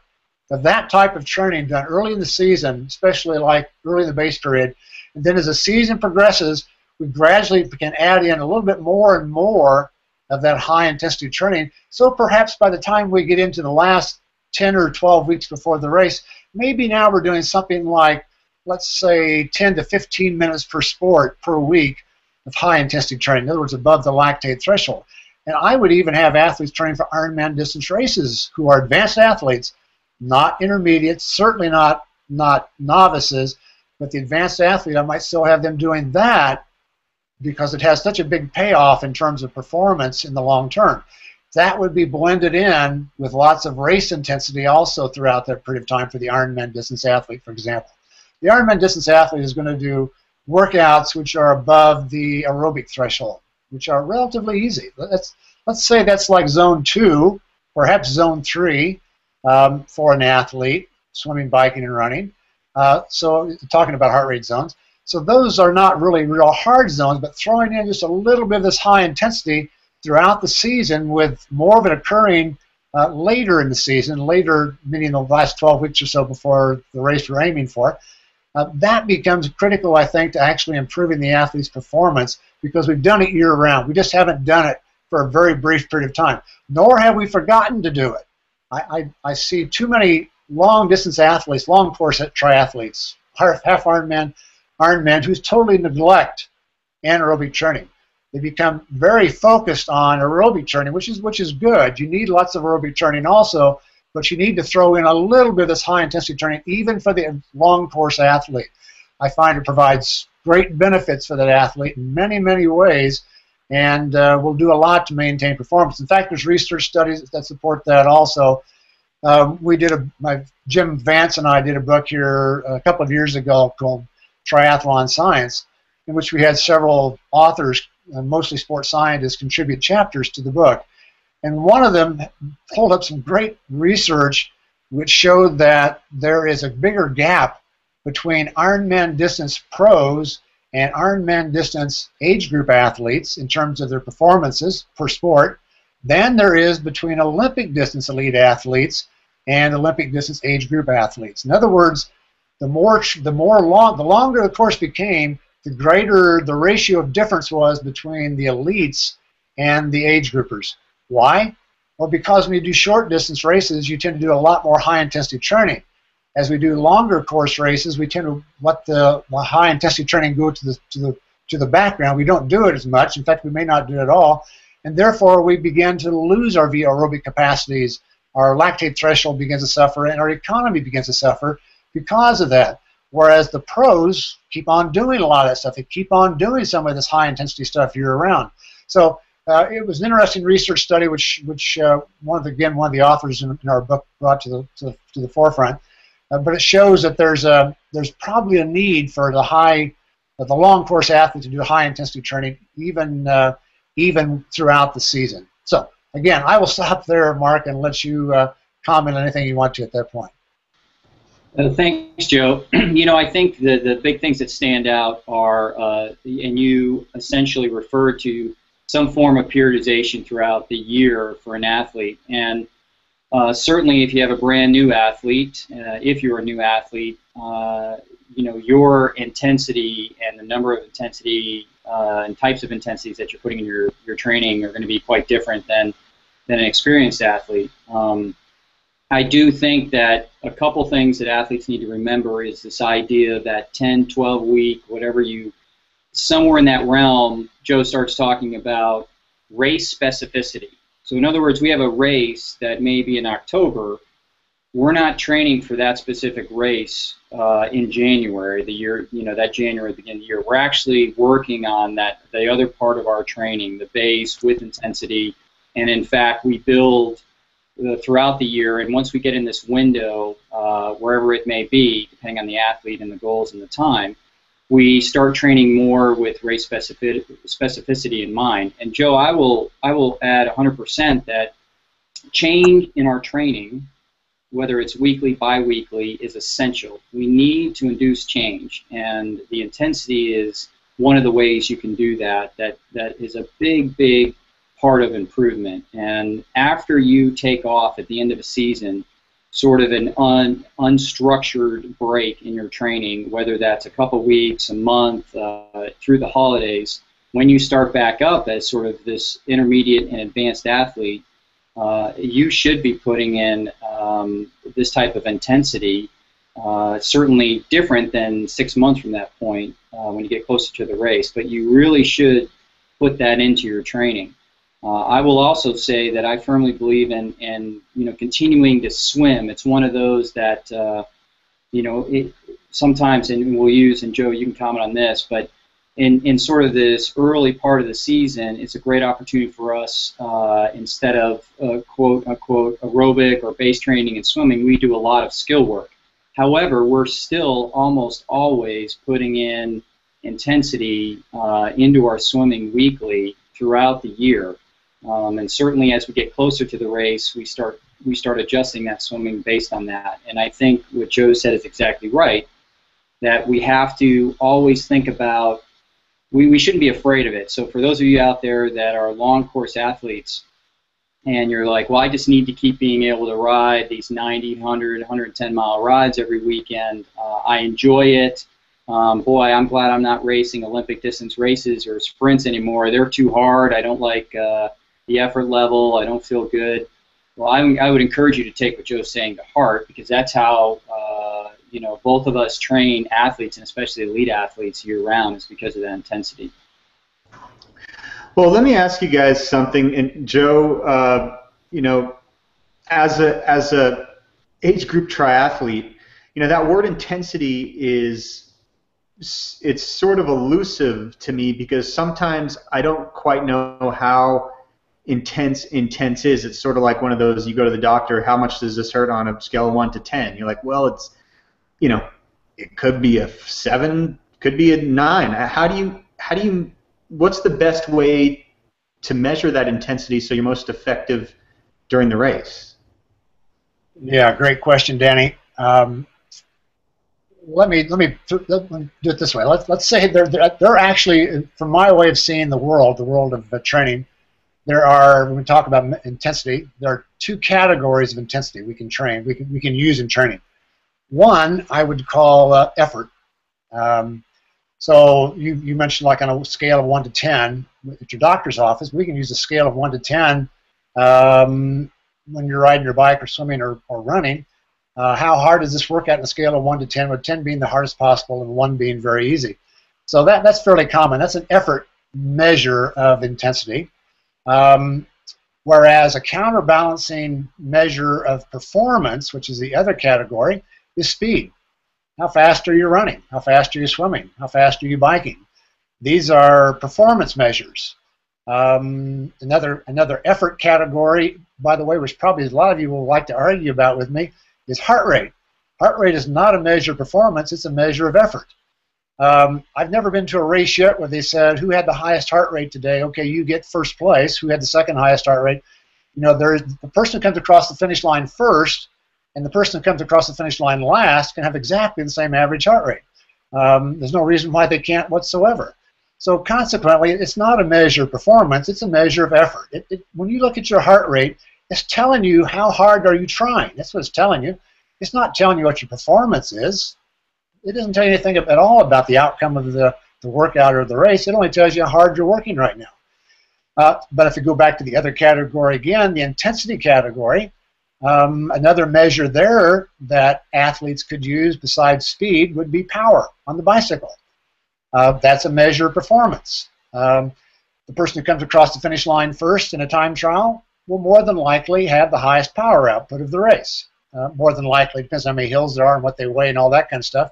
of that type of training done early in the season, especially like early in the base period. And then as the season progresses, we gradually can add in a little bit more and more of that high-intensity training. So perhaps by the time we get into the last ten or twelve weeks before the race, maybe now we're doing something like, let's say, ten to fifteen minutes per sport per week of high-intensity training, in other words, above the lactate threshold. And I would even have athletes training for Ironman distance races who are advanced athletes, not intermediates, certainly not, not novices, but the advanced athlete, I might still have them doing that because it has such a big payoff in terms of performance in the long term. That would be blended in with lots of race intensity also throughout that period of time for the Ironman distance athlete, for example. The Ironman distance athlete is going to do workouts which are above the aerobic threshold, which are relatively easy. Let's, let's say that's like zone two, perhaps zone three um, for an athlete, swimming, biking, and running. Uh, so talking about heart rate zones. So those are not really real hard zones, but throwing in just a little bit of this high intensity throughout the season, with more of it occurring uh, later in the season, later meaning the last twelve weeks or so before the race we're aiming for, uh, that becomes critical, I think, to actually improving the athlete's performance, because we've done it year-round. We just haven't done it for a very brief period of time, nor have we forgotten to do it. I, I, I see too many long-distance athletes, long-course triathletes, half, half Ironman, Ironman, who totally neglect anaerobic training. They become very focused on aerobic training, which is which is good. You need lots of aerobic training also, but you need to throw in a little bit of this high-intensity training, even for the long-course athlete. I find it provides great benefits for that athlete in many, many ways, and uh, will do a lot to maintain performance. In fact, there's research studies that support that also. Um, we did a my, Jim Vance and I did a book here a couple of years ago called Triathlon Science, in which we had several authors, mostly sports scientists, contribute chapters to the book. And one of them pulled up some great research which showed that there is a bigger gap between Ironman distance pros and Ironman distance age group athletes in terms of their performances per sport than there is between Olympic distance elite athletes and Olympic distance age group athletes. In other words, the more the more long the longer the course became, the greater the ratio of difference was between the elites and the age groupers. Why? Well, because when you do short distance races, you tend to do a lot more high intensity training. As we do longer course races, we tend to let the, the high intensity training go to the, to the to the background. We don't do it as much. In fact, we may not do it at all. And therefore, we begin to lose our aerobic capacities. Our lactate threshold begins to suffer, and our economy begins to suffer because of that. Whereas the pros keep on doing a lot of that stuff. They keep on doing some of this high-intensity stuff year-round. So uh, it was an interesting research study, which, which uh, one of the, again, one of the authors in, in our book brought to the, to, to the forefront. Uh, but it shows that there's a there's probably a need for the high, for the long-course athlete to do high-intensity training, even uh, even throughout the season. So again, I will stop there, Mark, and let you uh, comment on anything you want to at that point. Uh, thanks, Joe. You know, I think the, the big things that stand out are, uh, and you essentially refer to some form of periodization throughout the year for an athlete. And uh, certainly if you have a brand new athlete, uh, if you're a new athlete, uh, you know, your intensity and the number of intensity uh, and types of intensities that you're putting in your, your training are going to be quite different than, than an experienced athlete. Um, I do think that a couple things that athletes need to remember is this idea that ten, twelve week, whatever you, somewhere in that realm, Joe starts talking about race specificity. So in other words, we have a race that may be in October. We're not training for that specific race uh, in January, the year, you know, that January beginning of the year. We're actually working on that, the other part of our training, the base with intensity, and in fact, we build throughout the year, and once we get in this window, uh, wherever it may be, depending on the athlete and the goals and the time, we start training more with race specific specificity in mind. And Joe, I will I will add one hundred percent that change in our training, whether it's weekly, bi-weekly, is essential. We need to induce change, and the intensity is one of the ways you can do that. That that is a big, big part of improvement. And after you take off at the end of a season, sort of an un, unstructured break in your training, whether that's a couple weeks, a month, uh, through the holidays, when you start back up as sort of this intermediate and advanced athlete, uh, you should be putting in um, this type of intensity, uh, certainly different than six months from that point uh, when you get closer to the race, but you really should put that into your training. Uh, I will also say that I firmly believe in, in, you know, continuing to swim. It's one of those that, uh, you know, it, sometimes, and we'll use, and Joe, you can comment on this, but in, in sort of this early part of the season, it's a great opportunity for us, uh, instead of, uh, quote, unquote, aerobic or base training and swimming, we do a lot of skill work. However, we're still almost always putting in intensity uh, into our swimming weekly throughout the year. Um, and certainly as we get closer to the race, we start we start adjusting that swimming based on that. And I think what Joe said is exactly right, that we have to always think about, we, we shouldn't be afraid of it. So for those of you out there that are long course athletes and you're like, well, I just need to keep being able to ride these ninety, one hundred, one hundred ten mile rides every weekend. Uh, I enjoy it. Um, boy, I'm glad I'm not racing Olympic distance races or sprints anymore. They're too hard. I don't like uh, the effort level, I don't feel good. Well, I, I would encourage you to take what Joe's saying to heart, because that's how uh, you know, both of us train athletes, and especially elite athletes year-round, is because of that intensity. Well, let me ask you guys something, and Joe, uh, you know, as a as a age group triathlete, you know, that word intensity is, it's sort of elusive to me, because sometimes I don't quite know how intense intense is. It's sort of like one of those, you go to the doctor, how much does this hurt on a scale of one to ten? You're like, well, it's, you know, it could be a seven, could be a nine. How do you, how do you, what's the best way to measure that intensity so you're most effective during the race? Yeah, great question, Danny. Um, let me, let me, let me do it this way. Let's, let's say they're, they're, they're actually, from my way of seeing the world, the world of uh, training, there are, when we talk about intensity, there are two categories of intensity we can train, we can, we can use in training. One, I would call uh, effort. Um, so you, you mentioned, like, on a scale of one to ten at your doctor's office, we can use a scale of one to ten um, when you're riding your bike or swimming or, or running. Uh, how hard does this workout on a scale of one to ten, with ten being the hardest possible and one being very easy? So that, that's fairly common. That's an effort measure of intensity. Um, whereas a counterbalancing measure of performance, which is the other category, is speed. How fast are you running? How fast are you swimming? How fast are you biking? These are performance measures. Um, another, another effort category, by the way, which probably a lot of you will like to argue about with me, is heart rate. Heart rate is not a measure of performance, it's a measure of effort. Um, I've never been to a race yet where they said, who had the highest heart rate today? Okay, you get first place. Who had the second highest heart rate? You know, there's, the person who comes across the finish line first and the person who comes across the finish line last can have exactly the same average heart rate. Um, there's no reason why they can't whatsoever. So consequently, it's not a measure of performance, it's a measure of effort. It, it, when you look at your heart rate, it's telling you how hard are you trying. That's what it's telling you. It's not telling you what your performance is. It doesn't tell you anything at all about the outcome of the, the workout or the race. It only tells you how hard you're working right now. Uh, but if you go back to the other category again, the intensity category, um, another measure there that athletes could use besides speed would be power on the bicycle. Uh, that's a measure of performance. Um, the person who comes across the finish line first in a time trial will more than likely have the highest power output of the race. Uh, more than likely, depends on how many hills there are and what they weigh and all that kind of stuff.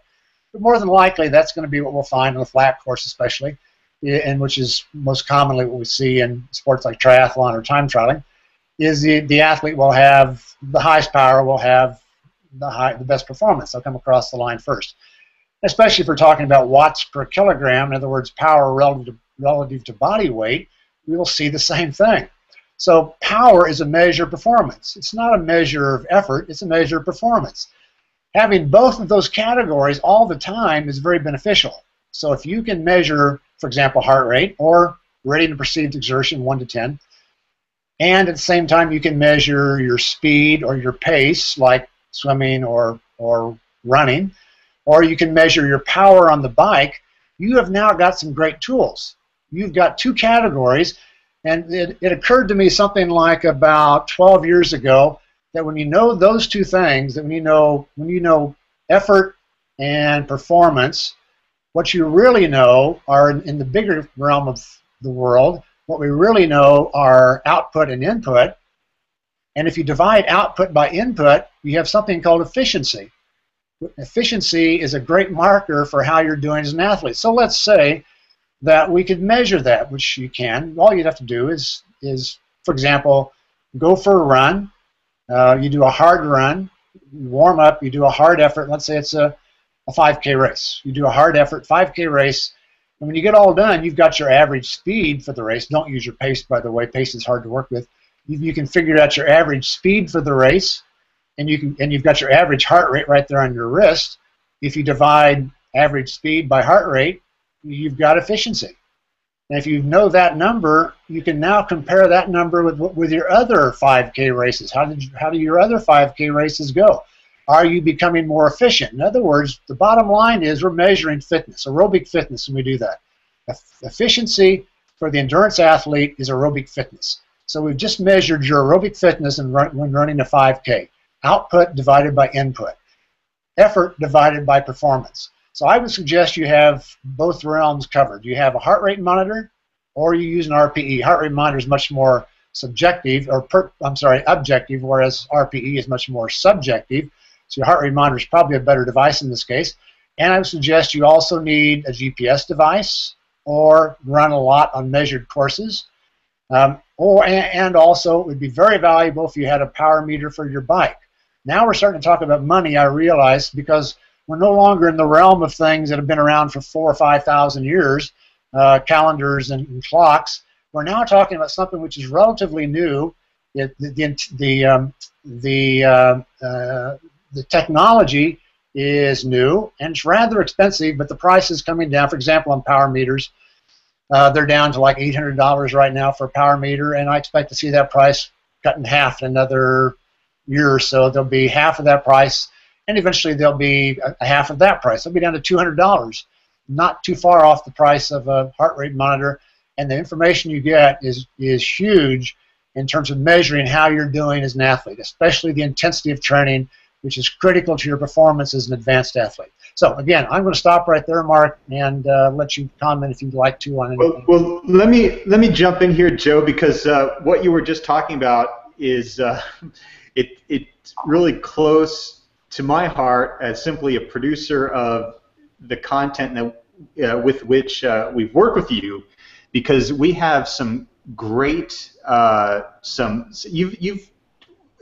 But more than likely, that's going to be what we'll find on the flat course especially, and which is most commonly what we see in sports like triathlon or time trialing, is the, the athlete will have the highest power, will have the, high, the best performance. They'll come across the line first. Especially if we're talking about watts per kilogram, in other words, power relative to, relative to body weight, we will see the same thing. So power is a measure of performance. It's not a measure of effort, it's a measure of performance. Having both of those categories all the time is very beneficial. So if you can measure, for example, heart rate or rating of perceived exertion, one to ten, and at the same time you can measure your speed or your pace, like swimming or, or running, or you can measure your power on the bike, you have now got some great tools. You've got two categories, and it, it occurred to me something like about twelve years ago that when you know those two things, that when you know, when you know effort and performance, what you really know are in, in the bigger realm of the world, what we really know are output and input, and if you divide output by input, you have something called efficiency. Efficiency is a great marker for how you're doing as an athlete. So let's say that we could measure that, which you can. All you'd have to do is, is for example, go for a run. Uh, you do a hard run, you warm up, you do a hard effort. Let's say it's a, a five K race. You do a hard effort, five K race, and when you get all done, you've got your average speed for the race. Don't use your pace, by the way. Pace is hard to work with. You, you can figure out your average speed for the race. And, you can, and you've got your average heart rate right there on your wrist. If you divide average speed by heart rate, you've got efficiency. And if you know that number, you can now compare that number with, with your other five K races. How, did you, how do your other five K races go? Are you becoming more efficient? In other words, the bottom line is we're measuring fitness, aerobic fitness when we do that. Efficiency for the endurance athlete is aerobic fitness. So we've just measured your aerobic fitness in run, when running a five K. Output divided by input, effort divided by performance. So I would suggest you have both realms covered. You have a heart rate monitor, or you use an R P E. Heart rate monitor is much more subjective, or per, I'm sorry, objective, whereas R P E is much more subjective. So your heart rate monitor is probably a better device in this case. And I would suggest you also need a G P S device, or run a lot on measured courses. Um, or and also, it would be very valuable if you had a power meter for your bike. Now we're starting to talk about money, I realize, because we're no longer in the realm of things that have been around for four or five thousand years, uh, calendars and, and clocks. We're now talking about something which is relatively new. It, the the the, um, the, uh, uh, the technology is new and it's rather expensive, but the price is coming down. For example, on power meters, uh, they're down to like eight hundred dollars right now for a power meter, and I expect to see that price cut in half in another year or so. There'll be half of that price, and eventually there'll be a half of that price. It'll be down to two hundred dollars, not too far off the price of a heart rate monitor, and the information you get is, is huge in terms of measuring how you're doing as an athlete, especially the intensity of training, which is critical to your performance as an advanced athlete. So again, I'm going to stop right there, Mark, and uh, let you comment if you'd like to on anything. Well, well let me let me jump in here, Joe, because uh, what you were just talking about is uh, it it's really close to my heart as simply a producer of the content that, uh, with which uh, we've worked with you, because we have some great uh, some you've you've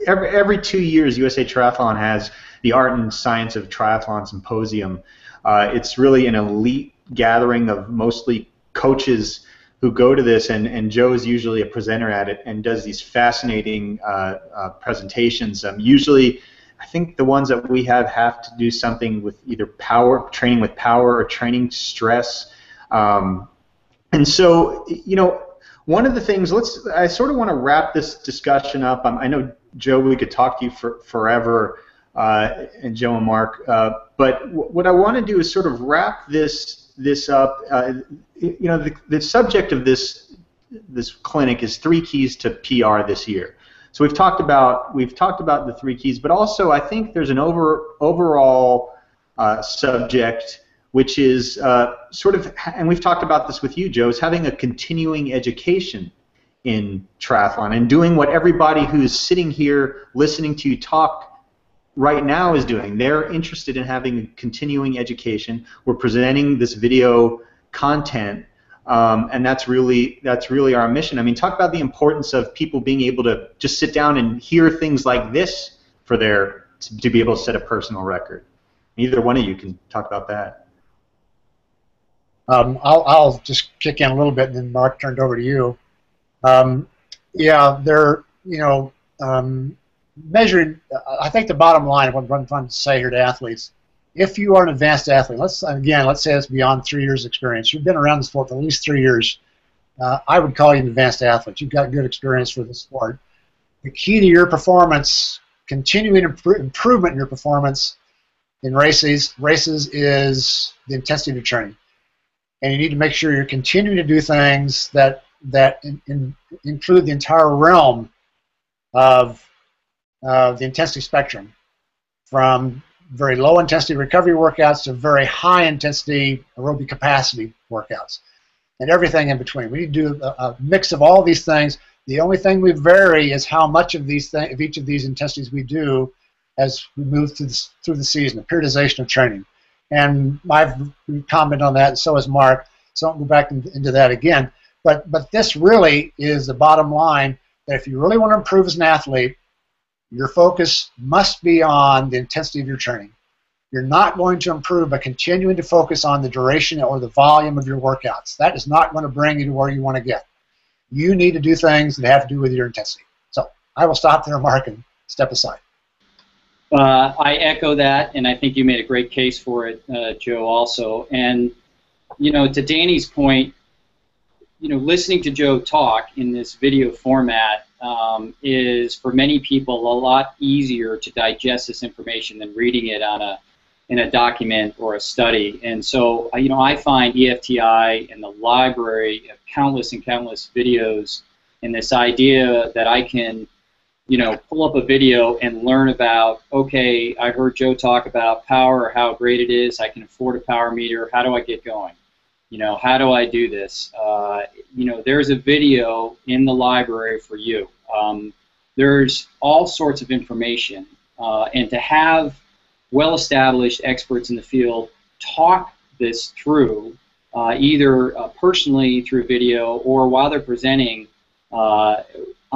every every two years U S A Triathlon has the Art and Science of Triathlon Symposium. Uh, it's really an elite gathering of mostly coaches who go to this, and, and Joe is usually a presenter at it and does these fascinating uh, uh, presentations. Um, usually, I think the ones that we have have to do something with either power, training with power, or training stress. Um, and so, you know, one of the things, let's, I sort of want to wrap this discussion up. Um, I know, Joe, we could talk to you for forever, Uh, and Joe and Mark, uh, but w what I want to do is sort of wrap this this up. Uh, you know, the, the subject of this this clinic is three keys to P R this year. So we've talked about we've talked about the three keys, but also I think there's an over overall uh, subject which is uh, sort of, and we've talked about this with you, Joe, is having a continuing education in triathlon and doing what everybody who's sitting here listening to you talk right now is doing. They're interested in having a continuing education. We're presenting this video content, um, and that's really that's really our mission. I mean, talk about the importance of people being able to just sit down and hear things like this for their to, to be able to set a personal record. Either one of you can talk about that. Um, I'll I'll just kick in a little bit, and then Mark, turned over to you. Um, yeah, they're you know. Um, Measured, I think the bottom line of what I'm trying to say here to athletes, if you are an advanced athlete, let's again, let's say it's beyond three years experience. You've been around the sport for at least three years. Uh, I would call you an advanced athlete. You've got good experience with the sport. The key to your performance, continuing impro improvement in your performance in races, races is the intensity of training, and you need to make sure you're continuing to do things that that in, in, include the entire realm of Uh, the intensity spectrum, from very low intensity recovery workouts to very high intensity aerobic capacity workouts, and everything in between. We need to do a, a mix of all these things. The only thing we vary is how much of these thing, of each of these intensities we do as we move through the, through the season, a periodization of training. And I've commented on that, and so has Mark, so I won't go back in, into that again. But, but this really is the bottom line, that if you really want to improve as an athlete, your focus must be on the intensity of your training. You're not going to improve by continuing to focus on the duration or the volume of your workouts. That is not going to bring you to where you want to get. You need to do things that have to do with your intensity. So I will stop there, Mark, and step aside. Uh, I echo that, and I think you made a great case for it, uh, Joe, also. And, you know, to Danny's point, you know, listening to Joe talk in this video format Um, is for many people a lot easier to digest this information than reading it on a in a document or a study. And so, you know, I find E F T I and the library of countless and countless videos, and this idea that I can, you know, pull up a video and learn about, okay, I heard Joe talk about power, or how great it is, I can afford a power meter, how do I get going? You know, how do I do this? Uh, you know, there's a video in the library for you. Um, there's all sorts of information. Uh, and to have well-established experts in the field talk this through, uh, either uh, personally through video or while they're presenting uh,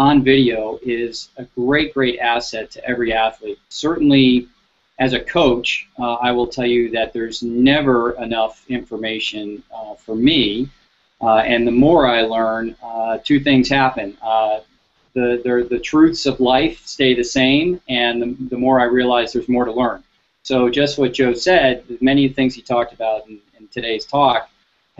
on video, is a great, great asset to every athlete. Certainly, as a coach, uh, I will tell you that there's never enough information uh, for me, uh, and the more I learn, uh, two things happen. Uh, the, the, the truths of life stay the same, and the, the more I realize there's more to learn. So just what Joe said, many of the things he talked about in, in today's talk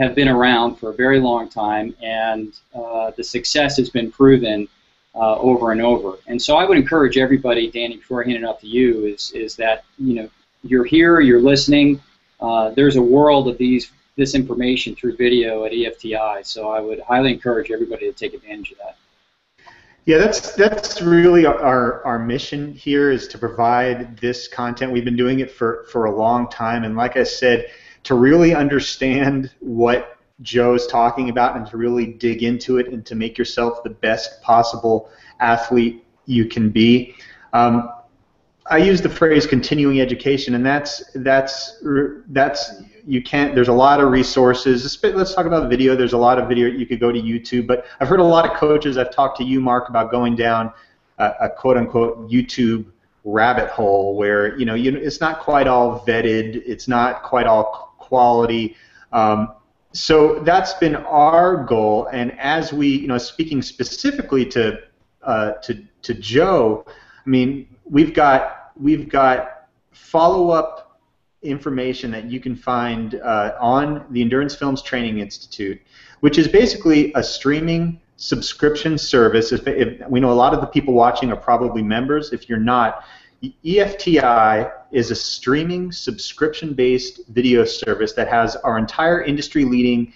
have been around for a very long time, and uh, the success has been proven Uh, over and over. And so I would encourage everybody, Danny, before I hand it off to you, is is that, you know, you're here, you're listening. Uh, there's a world of these this information through video at E F T I. So I would highly encourage everybody to take advantage of that. Yeah, that's that's really our our mission here, is to provide this content. We've been doing it for for a long time, and like I said, to really understand what Joe's talking about and to really dig into it and to make yourself the best possible athlete you can be. Um, I use the phrase continuing education, and that's that's that's you can't. There's a lot of resources. Let's talk about video. There's a lot of video. You could go to YouTube, but I've heard a lot of coaches. I've talked to you, Mark, about going down a, a quote-unquote YouTube rabbit hole where you know you, it's not quite all vetted. It's not quite all quality. Um, so that's been our goal. And as we, you know, speaking specifically to uh, to to Joe, I mean. We've got we've got follow-up information that you can find uh, on the Endurance Films Training Institute, which is basically a streaming subscription service. If, if, we know a lot of the people watching are probably members. If you're not, E F T I is a streaming subscription-based video service that has our entire industry-leading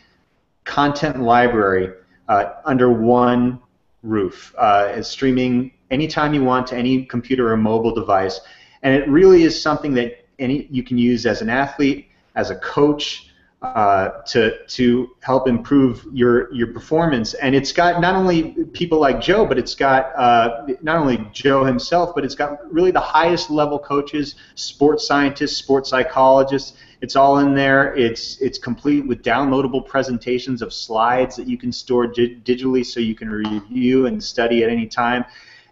content library uh, under one roof. Uh, it's streaming anytime you want to any computer or mobile device, and it really is something that any you can use as an athlete, as a coach, uh, to to help improve your your performance. And it's got not only people like Joe, but it's got uh, not only Joe himself, but it's got really the highest level coaches, sports scientists, sports psychologists. It's all in there. It's it's complete with downloadable presentations of slides that you can store dig digitally, so you can review and study at any time.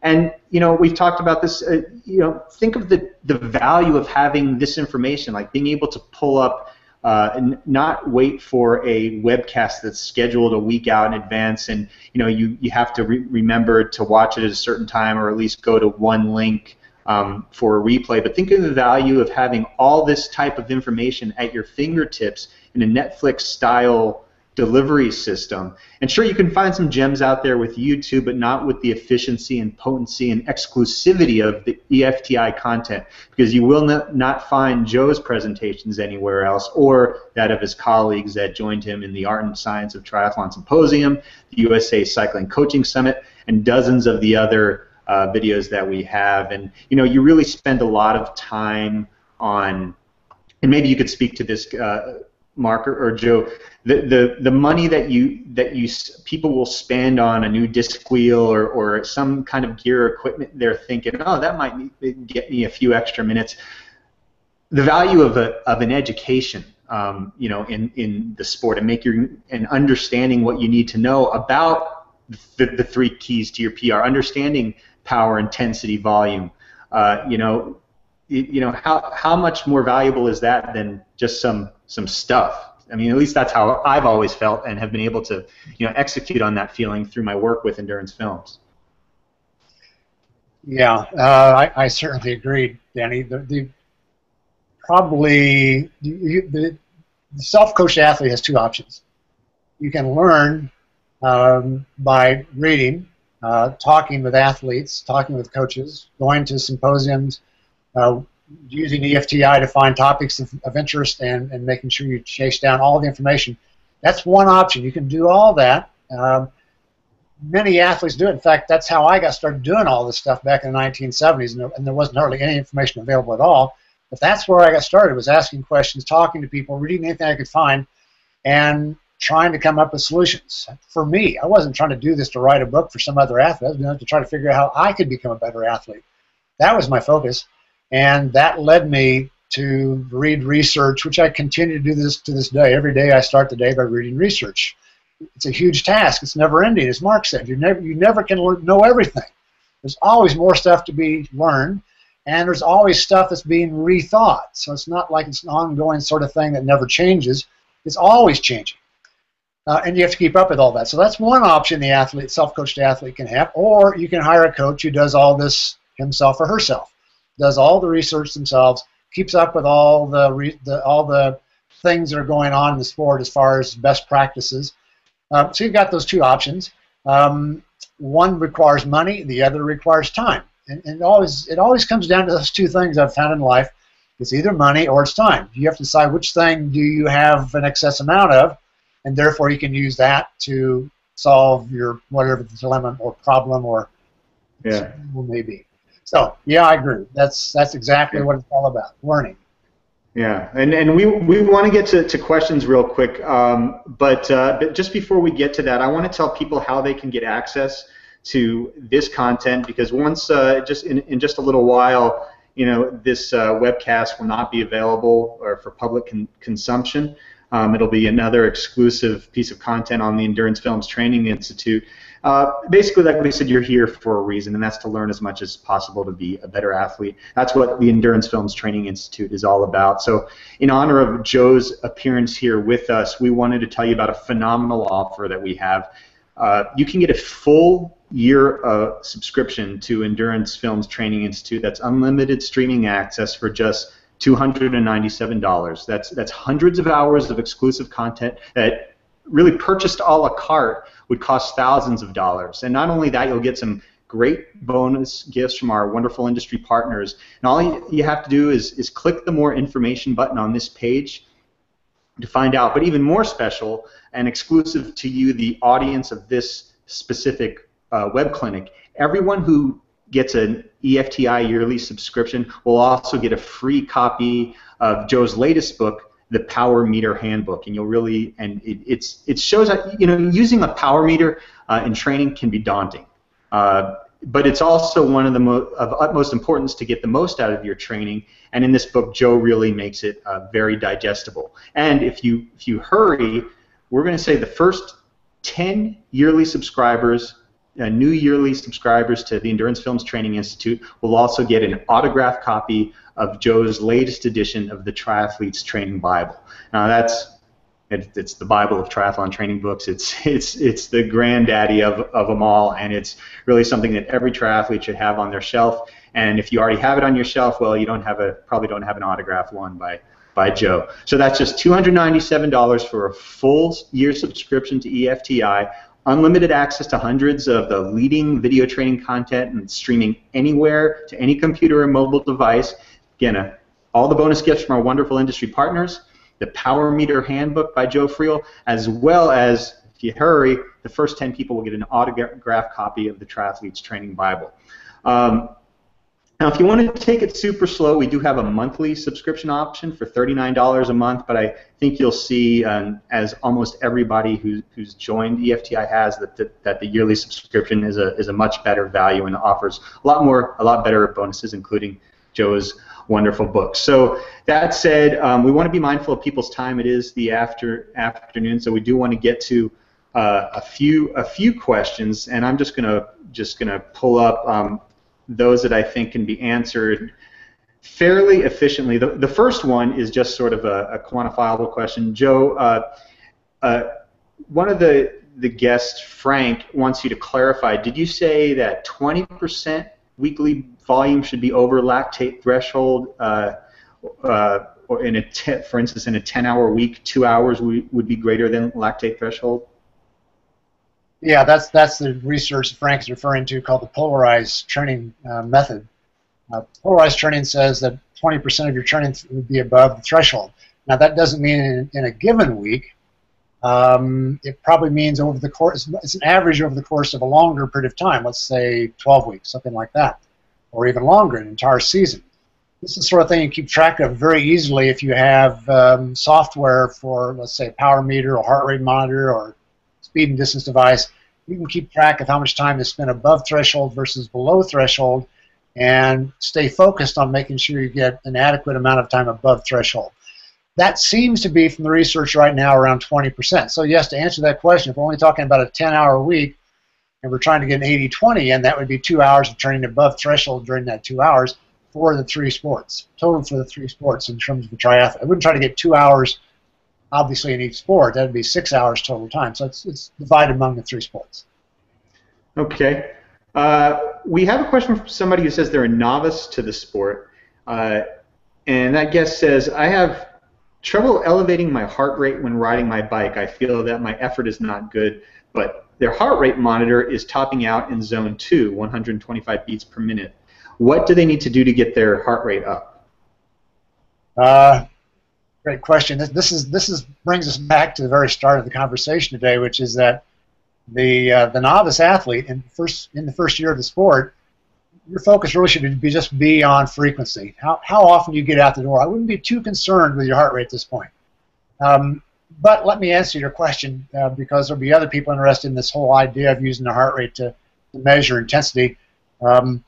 And you know, we've talked about this. Uh, you know, think of the the value of having this information, like being able to pull up, uh, and not wait for a webcast that's scheduled a week out in advance, and you know, you you have to re remember to watch it at a certain time, or at least go to one link um, for a replay. But think of the value of having all this type of information at your fingertips in a Netflix-style delivery system. And sure, you can find some gems out there with YouTube, but not with the efficiency and potency and exclusivity of the E F T I content, because you will not find Joe's presentations anywhere else, or that of his colleagues that joined him in the Art and Science of Triathlon Symposium, the U S A Cycling Coaching Summit, and dozens of the other uh, videos that we have. And you know, you really spend a lot of time on, and maybe you could speak to this, uh, Mark or Joe, the, the the money that you that you people will spend on a new disc wheel or or some kind of gear or equipment. They're thinking, oh, that might get me a few extra minutes. The value of a of an education, um, you know, in in the sport, and make your and understanding what you need to know about the, the three keys to your P R, understanding power, intensity, volume, uh, you know. You know, how how much more valuable is that than just some some stuff? I mean, at least that's how I've always felt, and have been able to, you know, execute on that feeling through my work with Endurance Films. Yeah, uh, I, I certainly agree, Danny. The, the probably the, the self-coached athlete has two options. You can learn um, by reading, uh, talking with athletes, talking with coaches, going to symposiums. Uh, using E F T I to find topics of, of interest, and, and making sure you chase down all the information. That's one option. You can do all that. Um, many athletes do it. In fact, that's how I got started doing all this stuff back in the nineteen seventies, and there, and there wasn't hardly any information available at all. But that's where I got started, was asking questions, talking to people, reading anything I could find, and trying to come up with solutions for me. I wasn't trying to do this to write a book for some other athlete. I was doing it to try to figure out how I could become a better athlete. That was my focus. And that led me to read research, which I continue to do this to this day. Every day I start the day by reading research. It's a huge task. It's never-ending, as Mark said. You never, you never can learn, know everything. There's always more stuff to be learned, and there's always stuff that's being rethought. So it's not like it's an ongoing sort of thing that never changes. It's always changing. Uh, and you have to keep up with all that. So that's one option the athlete, self-coached athlete can have, or you can hire a coach who does all this himself or herself. Does all the research themselves, keeps up with all the, re the all the things that are going on in the sport as far as best practices. Uh, so you've got those two options. Um, one requires money, the other requires time, and, and always it always comes down to those two things I've found in life. It's either money or it's time. You have to decide which thing do you have an excess amount of, and therefore you can use that to solve your whatever the dilemma or problem or Yeah. Well, maybe. So yeah, I agree. That's that's exactly yeah. what it's all about, learning. Yeah, and and we we want to get to, to questions real quick, um, but uh, but just before we get to that, I want to tell people how they can get access to this content, because once uh, just in in just a little while, you know, this uh, webcast will not be available or for public con consumption. Um, it'll be another exclusive piece of content on the Endurance Films Training Institute. Uh, basically, like we said, you're here for a reason, and that's to learn as much as possible to be a better athlete. That's what the Endurance Films Training Institute is all about. So in honor of Joe's appearance here with us, we wanted to tell you about a phenomenal offer that we have. Uh, you can get a full year uh, subscription to Endurance Films Training Institute. That's unlimited streaming access for just two hundred ninety-seven dollars. That's, that's hundreds of hours of exclusive content that really purchased a la carte would cost thousands of dollars. And not only that, you'll get some great bonus gifts from our wonderful industry partners. And all you have to do is, is click the more information button on this page to find out. But even more special and exclusive to you, the audience of this specific uh, web clinic, everyone who gets an E F T I yearly subscription will also get a free copy of Joe's latest book, The Power Meter Handbook, and you'll really and it, it's it shows that, you know, using a power meter uh, in training can be daunting, uh, but it's also one of the mo of utmost importance to get the most out of your training. And in this book, Joe really makes it uh, very digestible. And if you if you hurry, we're going to say the first ten yearly subscribers, uh, new yearly subscribers to the Endurance Films Training Institute, will also get an autographed copy of Joe's latest edition of the Triathlete's Training Bible. Now that's it, it's the Bible of triathlon training books. It's it's it's the granddaddy of of them all, and it's really something that every triathlete should have on their shelf. And if you already have it on your shelf, well, you don't have a probably don't have an autograph one by by Joe. So that's just two hundred ninety-seven dollars for a full year subscription to E F T I, unlimited access to hundreds of the leading video training content and streaming anywhere to any computer or mobile device. Again, uh, all the bonus gifts from our wonderful industry partners, the Power Meter Handbook by Joe Friel, as well as, if you hurry, the first ten people will get an autographed copy of the Triathlete's Training Bible. Um, now, if you want to take it super slow, we do have a monthly subscription option for thirty-nine dollars a month, but I think you'll see, um, as almost everybody who, who's joined E F T I has, that the, that the yearly subscription is a, is a much better value and offers a lot more, a lot better bonuses, including Joe's wonderful book. So that said, um, we want to be mindful of people's time. It is the after afternoon, so we do want to get to uh, a few a few questions, and I'm just gonna just gonna pull up um, those that I think can be answered fairly efficiently. The, the first one is just sort of a, a quantifiable question, Joe. Uh, uh, one of the the guests, Frank, wants you to clarify. Did you say that twenty percent weekly volume should be over lactate threshold, uh, uh, or in a ten, for instance, in a ten-hour week, two hours we, would be greater than lactate threshold? Yeah, that's that's the research Frank is referring to, called the polarized training uh, method. Uh, polarized training says that twenty percent of your training would be above the threshold. Now, that doesn't mean in, in a given week. Um, it probably means over the course, it's an average over the course of a longer period of time, let's say twelve weeks, something like that, or even longer, an entire season. This is the sort of thing you keep track of very easily if you have um, software for, let's say, power meter or heart rate monitor or speed and distance device. You can keep track of how much time is spent above threshold versus below threshold and stay focused on making sure you get an adequate amount of time above threshold. That seems to be, from the research right now, around twenty percent. So yes, to answer that question, if we're only talking about a ten-hour week and we're trying to get an eighty twenty, and that would be two hours of training above threshold during that two hours for the three sports, total for the three sports in terms of the triathlon. I wouldn't try to get two hours, obviously, in each sport. That would be six hours total time. So it's, it's divided among the three sports. Okay. Uh, we have a question from somebody who says they're a novice to the sport, uh, and that guest says, I have trouble elevating my heart rate when riding my bike. I feel that my effort is not good, but their heart rate monitor is topping out in zone two, one hundred twenty-five beats per minute. What do they need to do to get their heart rate up? Uh, great question. This, this is this is brings us back to the very start of the conversation today, which is that the uh, the novice athlete in the first in the first year of the sport your focus really should be just be on frequency. How, how often do you get out the door? I wouldn't be too concerned with your heart rate at this point. Um, but let me answer your question, uh, because there'll be other people interested in this whole idea of using the heart rate to, to measure intensity. Um,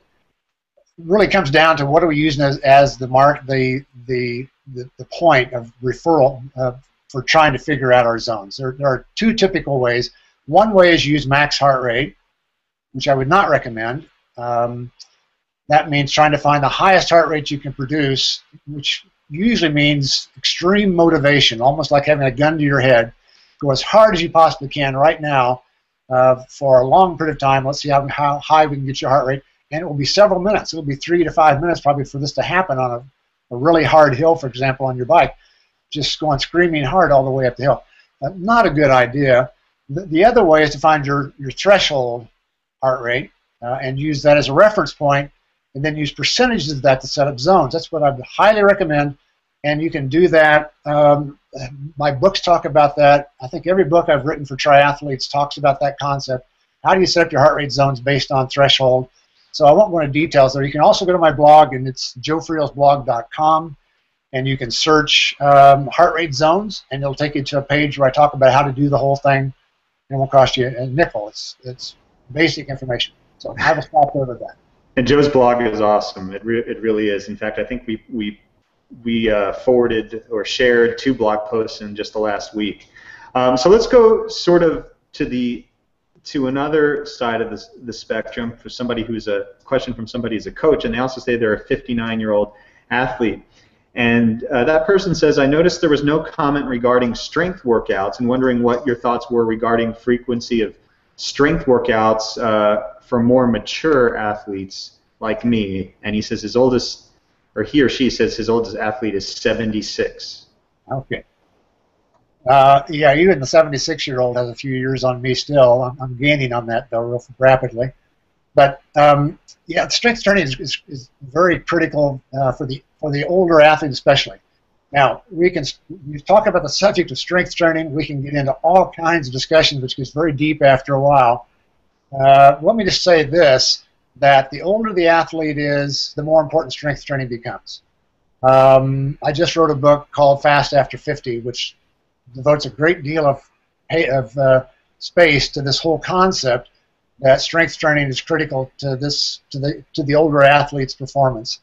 really comes down to what are we using as, as the mark, the the the, the point of referral uh, for trying to figure out our zones. There, there are two typical ways. One way is you use max heart rate, which I would not recommend. Um, that means trying to find the highest heart rate you can produce, which usually means extreme motivation, almost like having a gun to your head. Go as hard as you possibly can right now uh, for a long period of time. Let's see how, how high we can get your heart rate. And it will be several minutes. It will be three to five minutes probably for this to happen on a, a really hard hill, for example, on your bike. Just going screaming hard all the way up the hill. Uh, not a good idea. The, the other way is to find your, your threshold heart rate uh, and use that as a reference point, and then use percentages of that to set up zones. That's what I would highly recommend, and you can do that. Um, my books talk about that. I think every book I've written for triathletes talks about that concept. How do you set up your heart rate zones based on threshold? So I won't go into details there. You can also go to my blog, and it's joe friels blog dot com, and you can search um, heart rate zones, and it'll take you to a page where I talk about how to do the whole thing, and it won't cost you a nickel. It's, it's basic information. So have a stop over that. And Joe's blog is awesome. It, re it really is. In fact, I think we, we, we uh, forwarded or shared two blog posts in just the last week. Um, so let's go sort of to the to another side of this, the spectrum for somebody who's a question from somebody who's a coach, and they also say they're a fifty-nine-year-old athlete. And uh, that person says, I noticed there was no comment regarding strength workouts, and wondering what your thoughts were regarding frequency of strength workouts uh, for more mature athletes like me. And he says his oldest, or he or she says his oldest athlete is seventy-six. Okay. Uh, yeah, even the seventy-six-year-old has a few years on me still. I'm, I'm gaining on that, though, real rapidly. But, um, yeah, strength training is, is, is very critical uh, for the for the older athlete especially. Now, we can we talk about the subject of strength training. We can get into all kinds of discussions, which gets very deep after a while. Uh, let me just say this, that the older the athlete is, the more important strength training becomes. Um, I just wrote a book called Fast After fifty, which devotes a great deal of, of uh, space to this whole concept that strength training is critical to this to the to the older athlete's performance,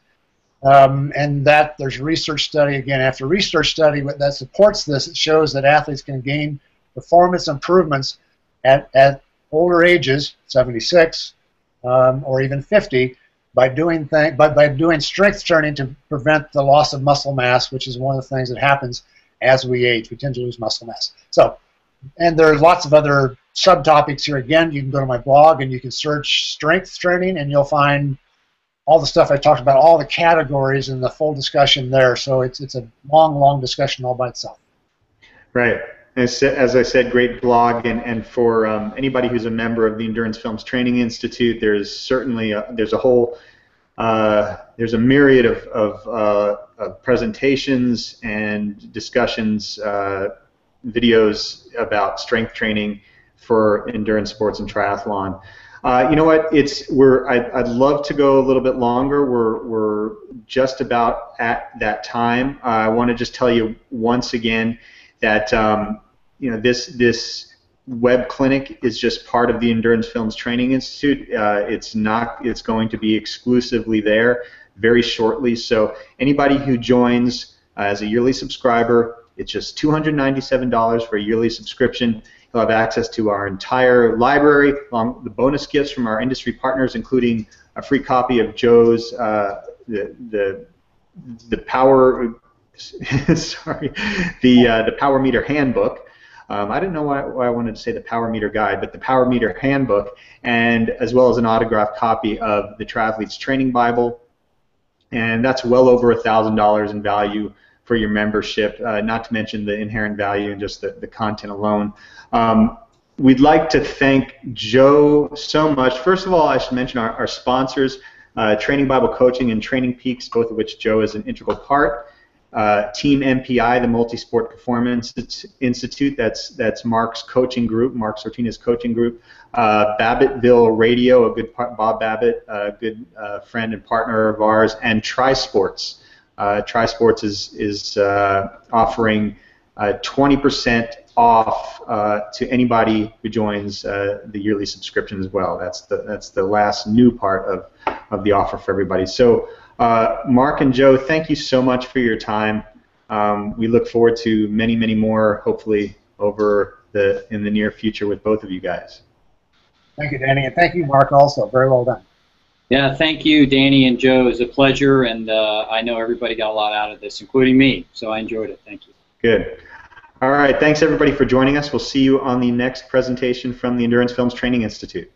um, and that there's research study again after research study that supports this. It shows that athletes can gain performance improvements at at older ages, seventy-six um, or even fifty, by doing thing by by doing strength training to prevent the loss of muscle mass, which is one of the things that happens. As we age, we tend to lose muscle mass. So, and there are lots of other subtopics here. Again, you can go to my blog and you can search strength training, and you'll find all the stuff I talked about, all the categories, and the full discussion there. So it's it's a long, long discussion all by itself. Right. As, as I said, great blog, and and for um, anybody who's a member of the Endurance Films Training Institute, there's certainly a, there's a whole. Uh, there's a myriad of, of, uh, of presentations and discussions, uh, videos about strength training for endurance sports and triathlon. Uh, you know what? It's we're I'd, I'd love to go a little bit longer. We're we're just about at that time. Uh, I want to just tell you once again that um, you know this this. web clinic is just part of the Endurance Films Training Institute. Uh, it's not. It's going to be exclusively there very shortly. So anybody who joins uh, as a yearly subscriber, it's just two hundred ninety-seven dollars for a yearly subscription. You'll have access to our entire library, along the bonus gifts from our industry partners, including a free copy of Joe's uh, the the the power. sorry, the uh, the Power Meter Handbook. Um, I didn't know why, why I wanted to say the Power Meter Guide, but the Power Meter Handbook, and as well as an autographed copy of the Triathlete's Training Bible, and that's well over one thousand dollars in value for your membership, uh, not to mention the inherent value and just the, the content alone. Um, we'd like to thank Joe so much. First of all, I should mention our, our sponsors, uh, Training Bible Coaching and Training Peaks, both of which Joe is an integral part. Uh, Team M P I, the Multisport Performance Institute, that's that's Mark's coaching group, Mark Sortino's coaching group. Uh, Babbittville Radio, a good part, Bob Babbitt, a good uh, friend and partner of ours, and TriSports. Uh, TriSports is is uh, offering twenty percent uh, off uh, to anybody who joins uh, the yearly subscription as well. That's the that's the last new part of of the offer for everybody. So. Uh, Mark and Joe, thank you so much for your time. Um, we look forward to many, many more, hopefully, over the in the near future with both of you guys. Thank you, Danny, and thank you, Mark, also. Very well done. Yeah, thank you, Danny and Joe. It was a pleasure, and uh, I know everybody got a lot out of this, including me, so I enjoyed it. Thank you. Good. All right, thanks, everybody, for joining us. We'll see you on the next presentation from the Endurance Films Training Institute.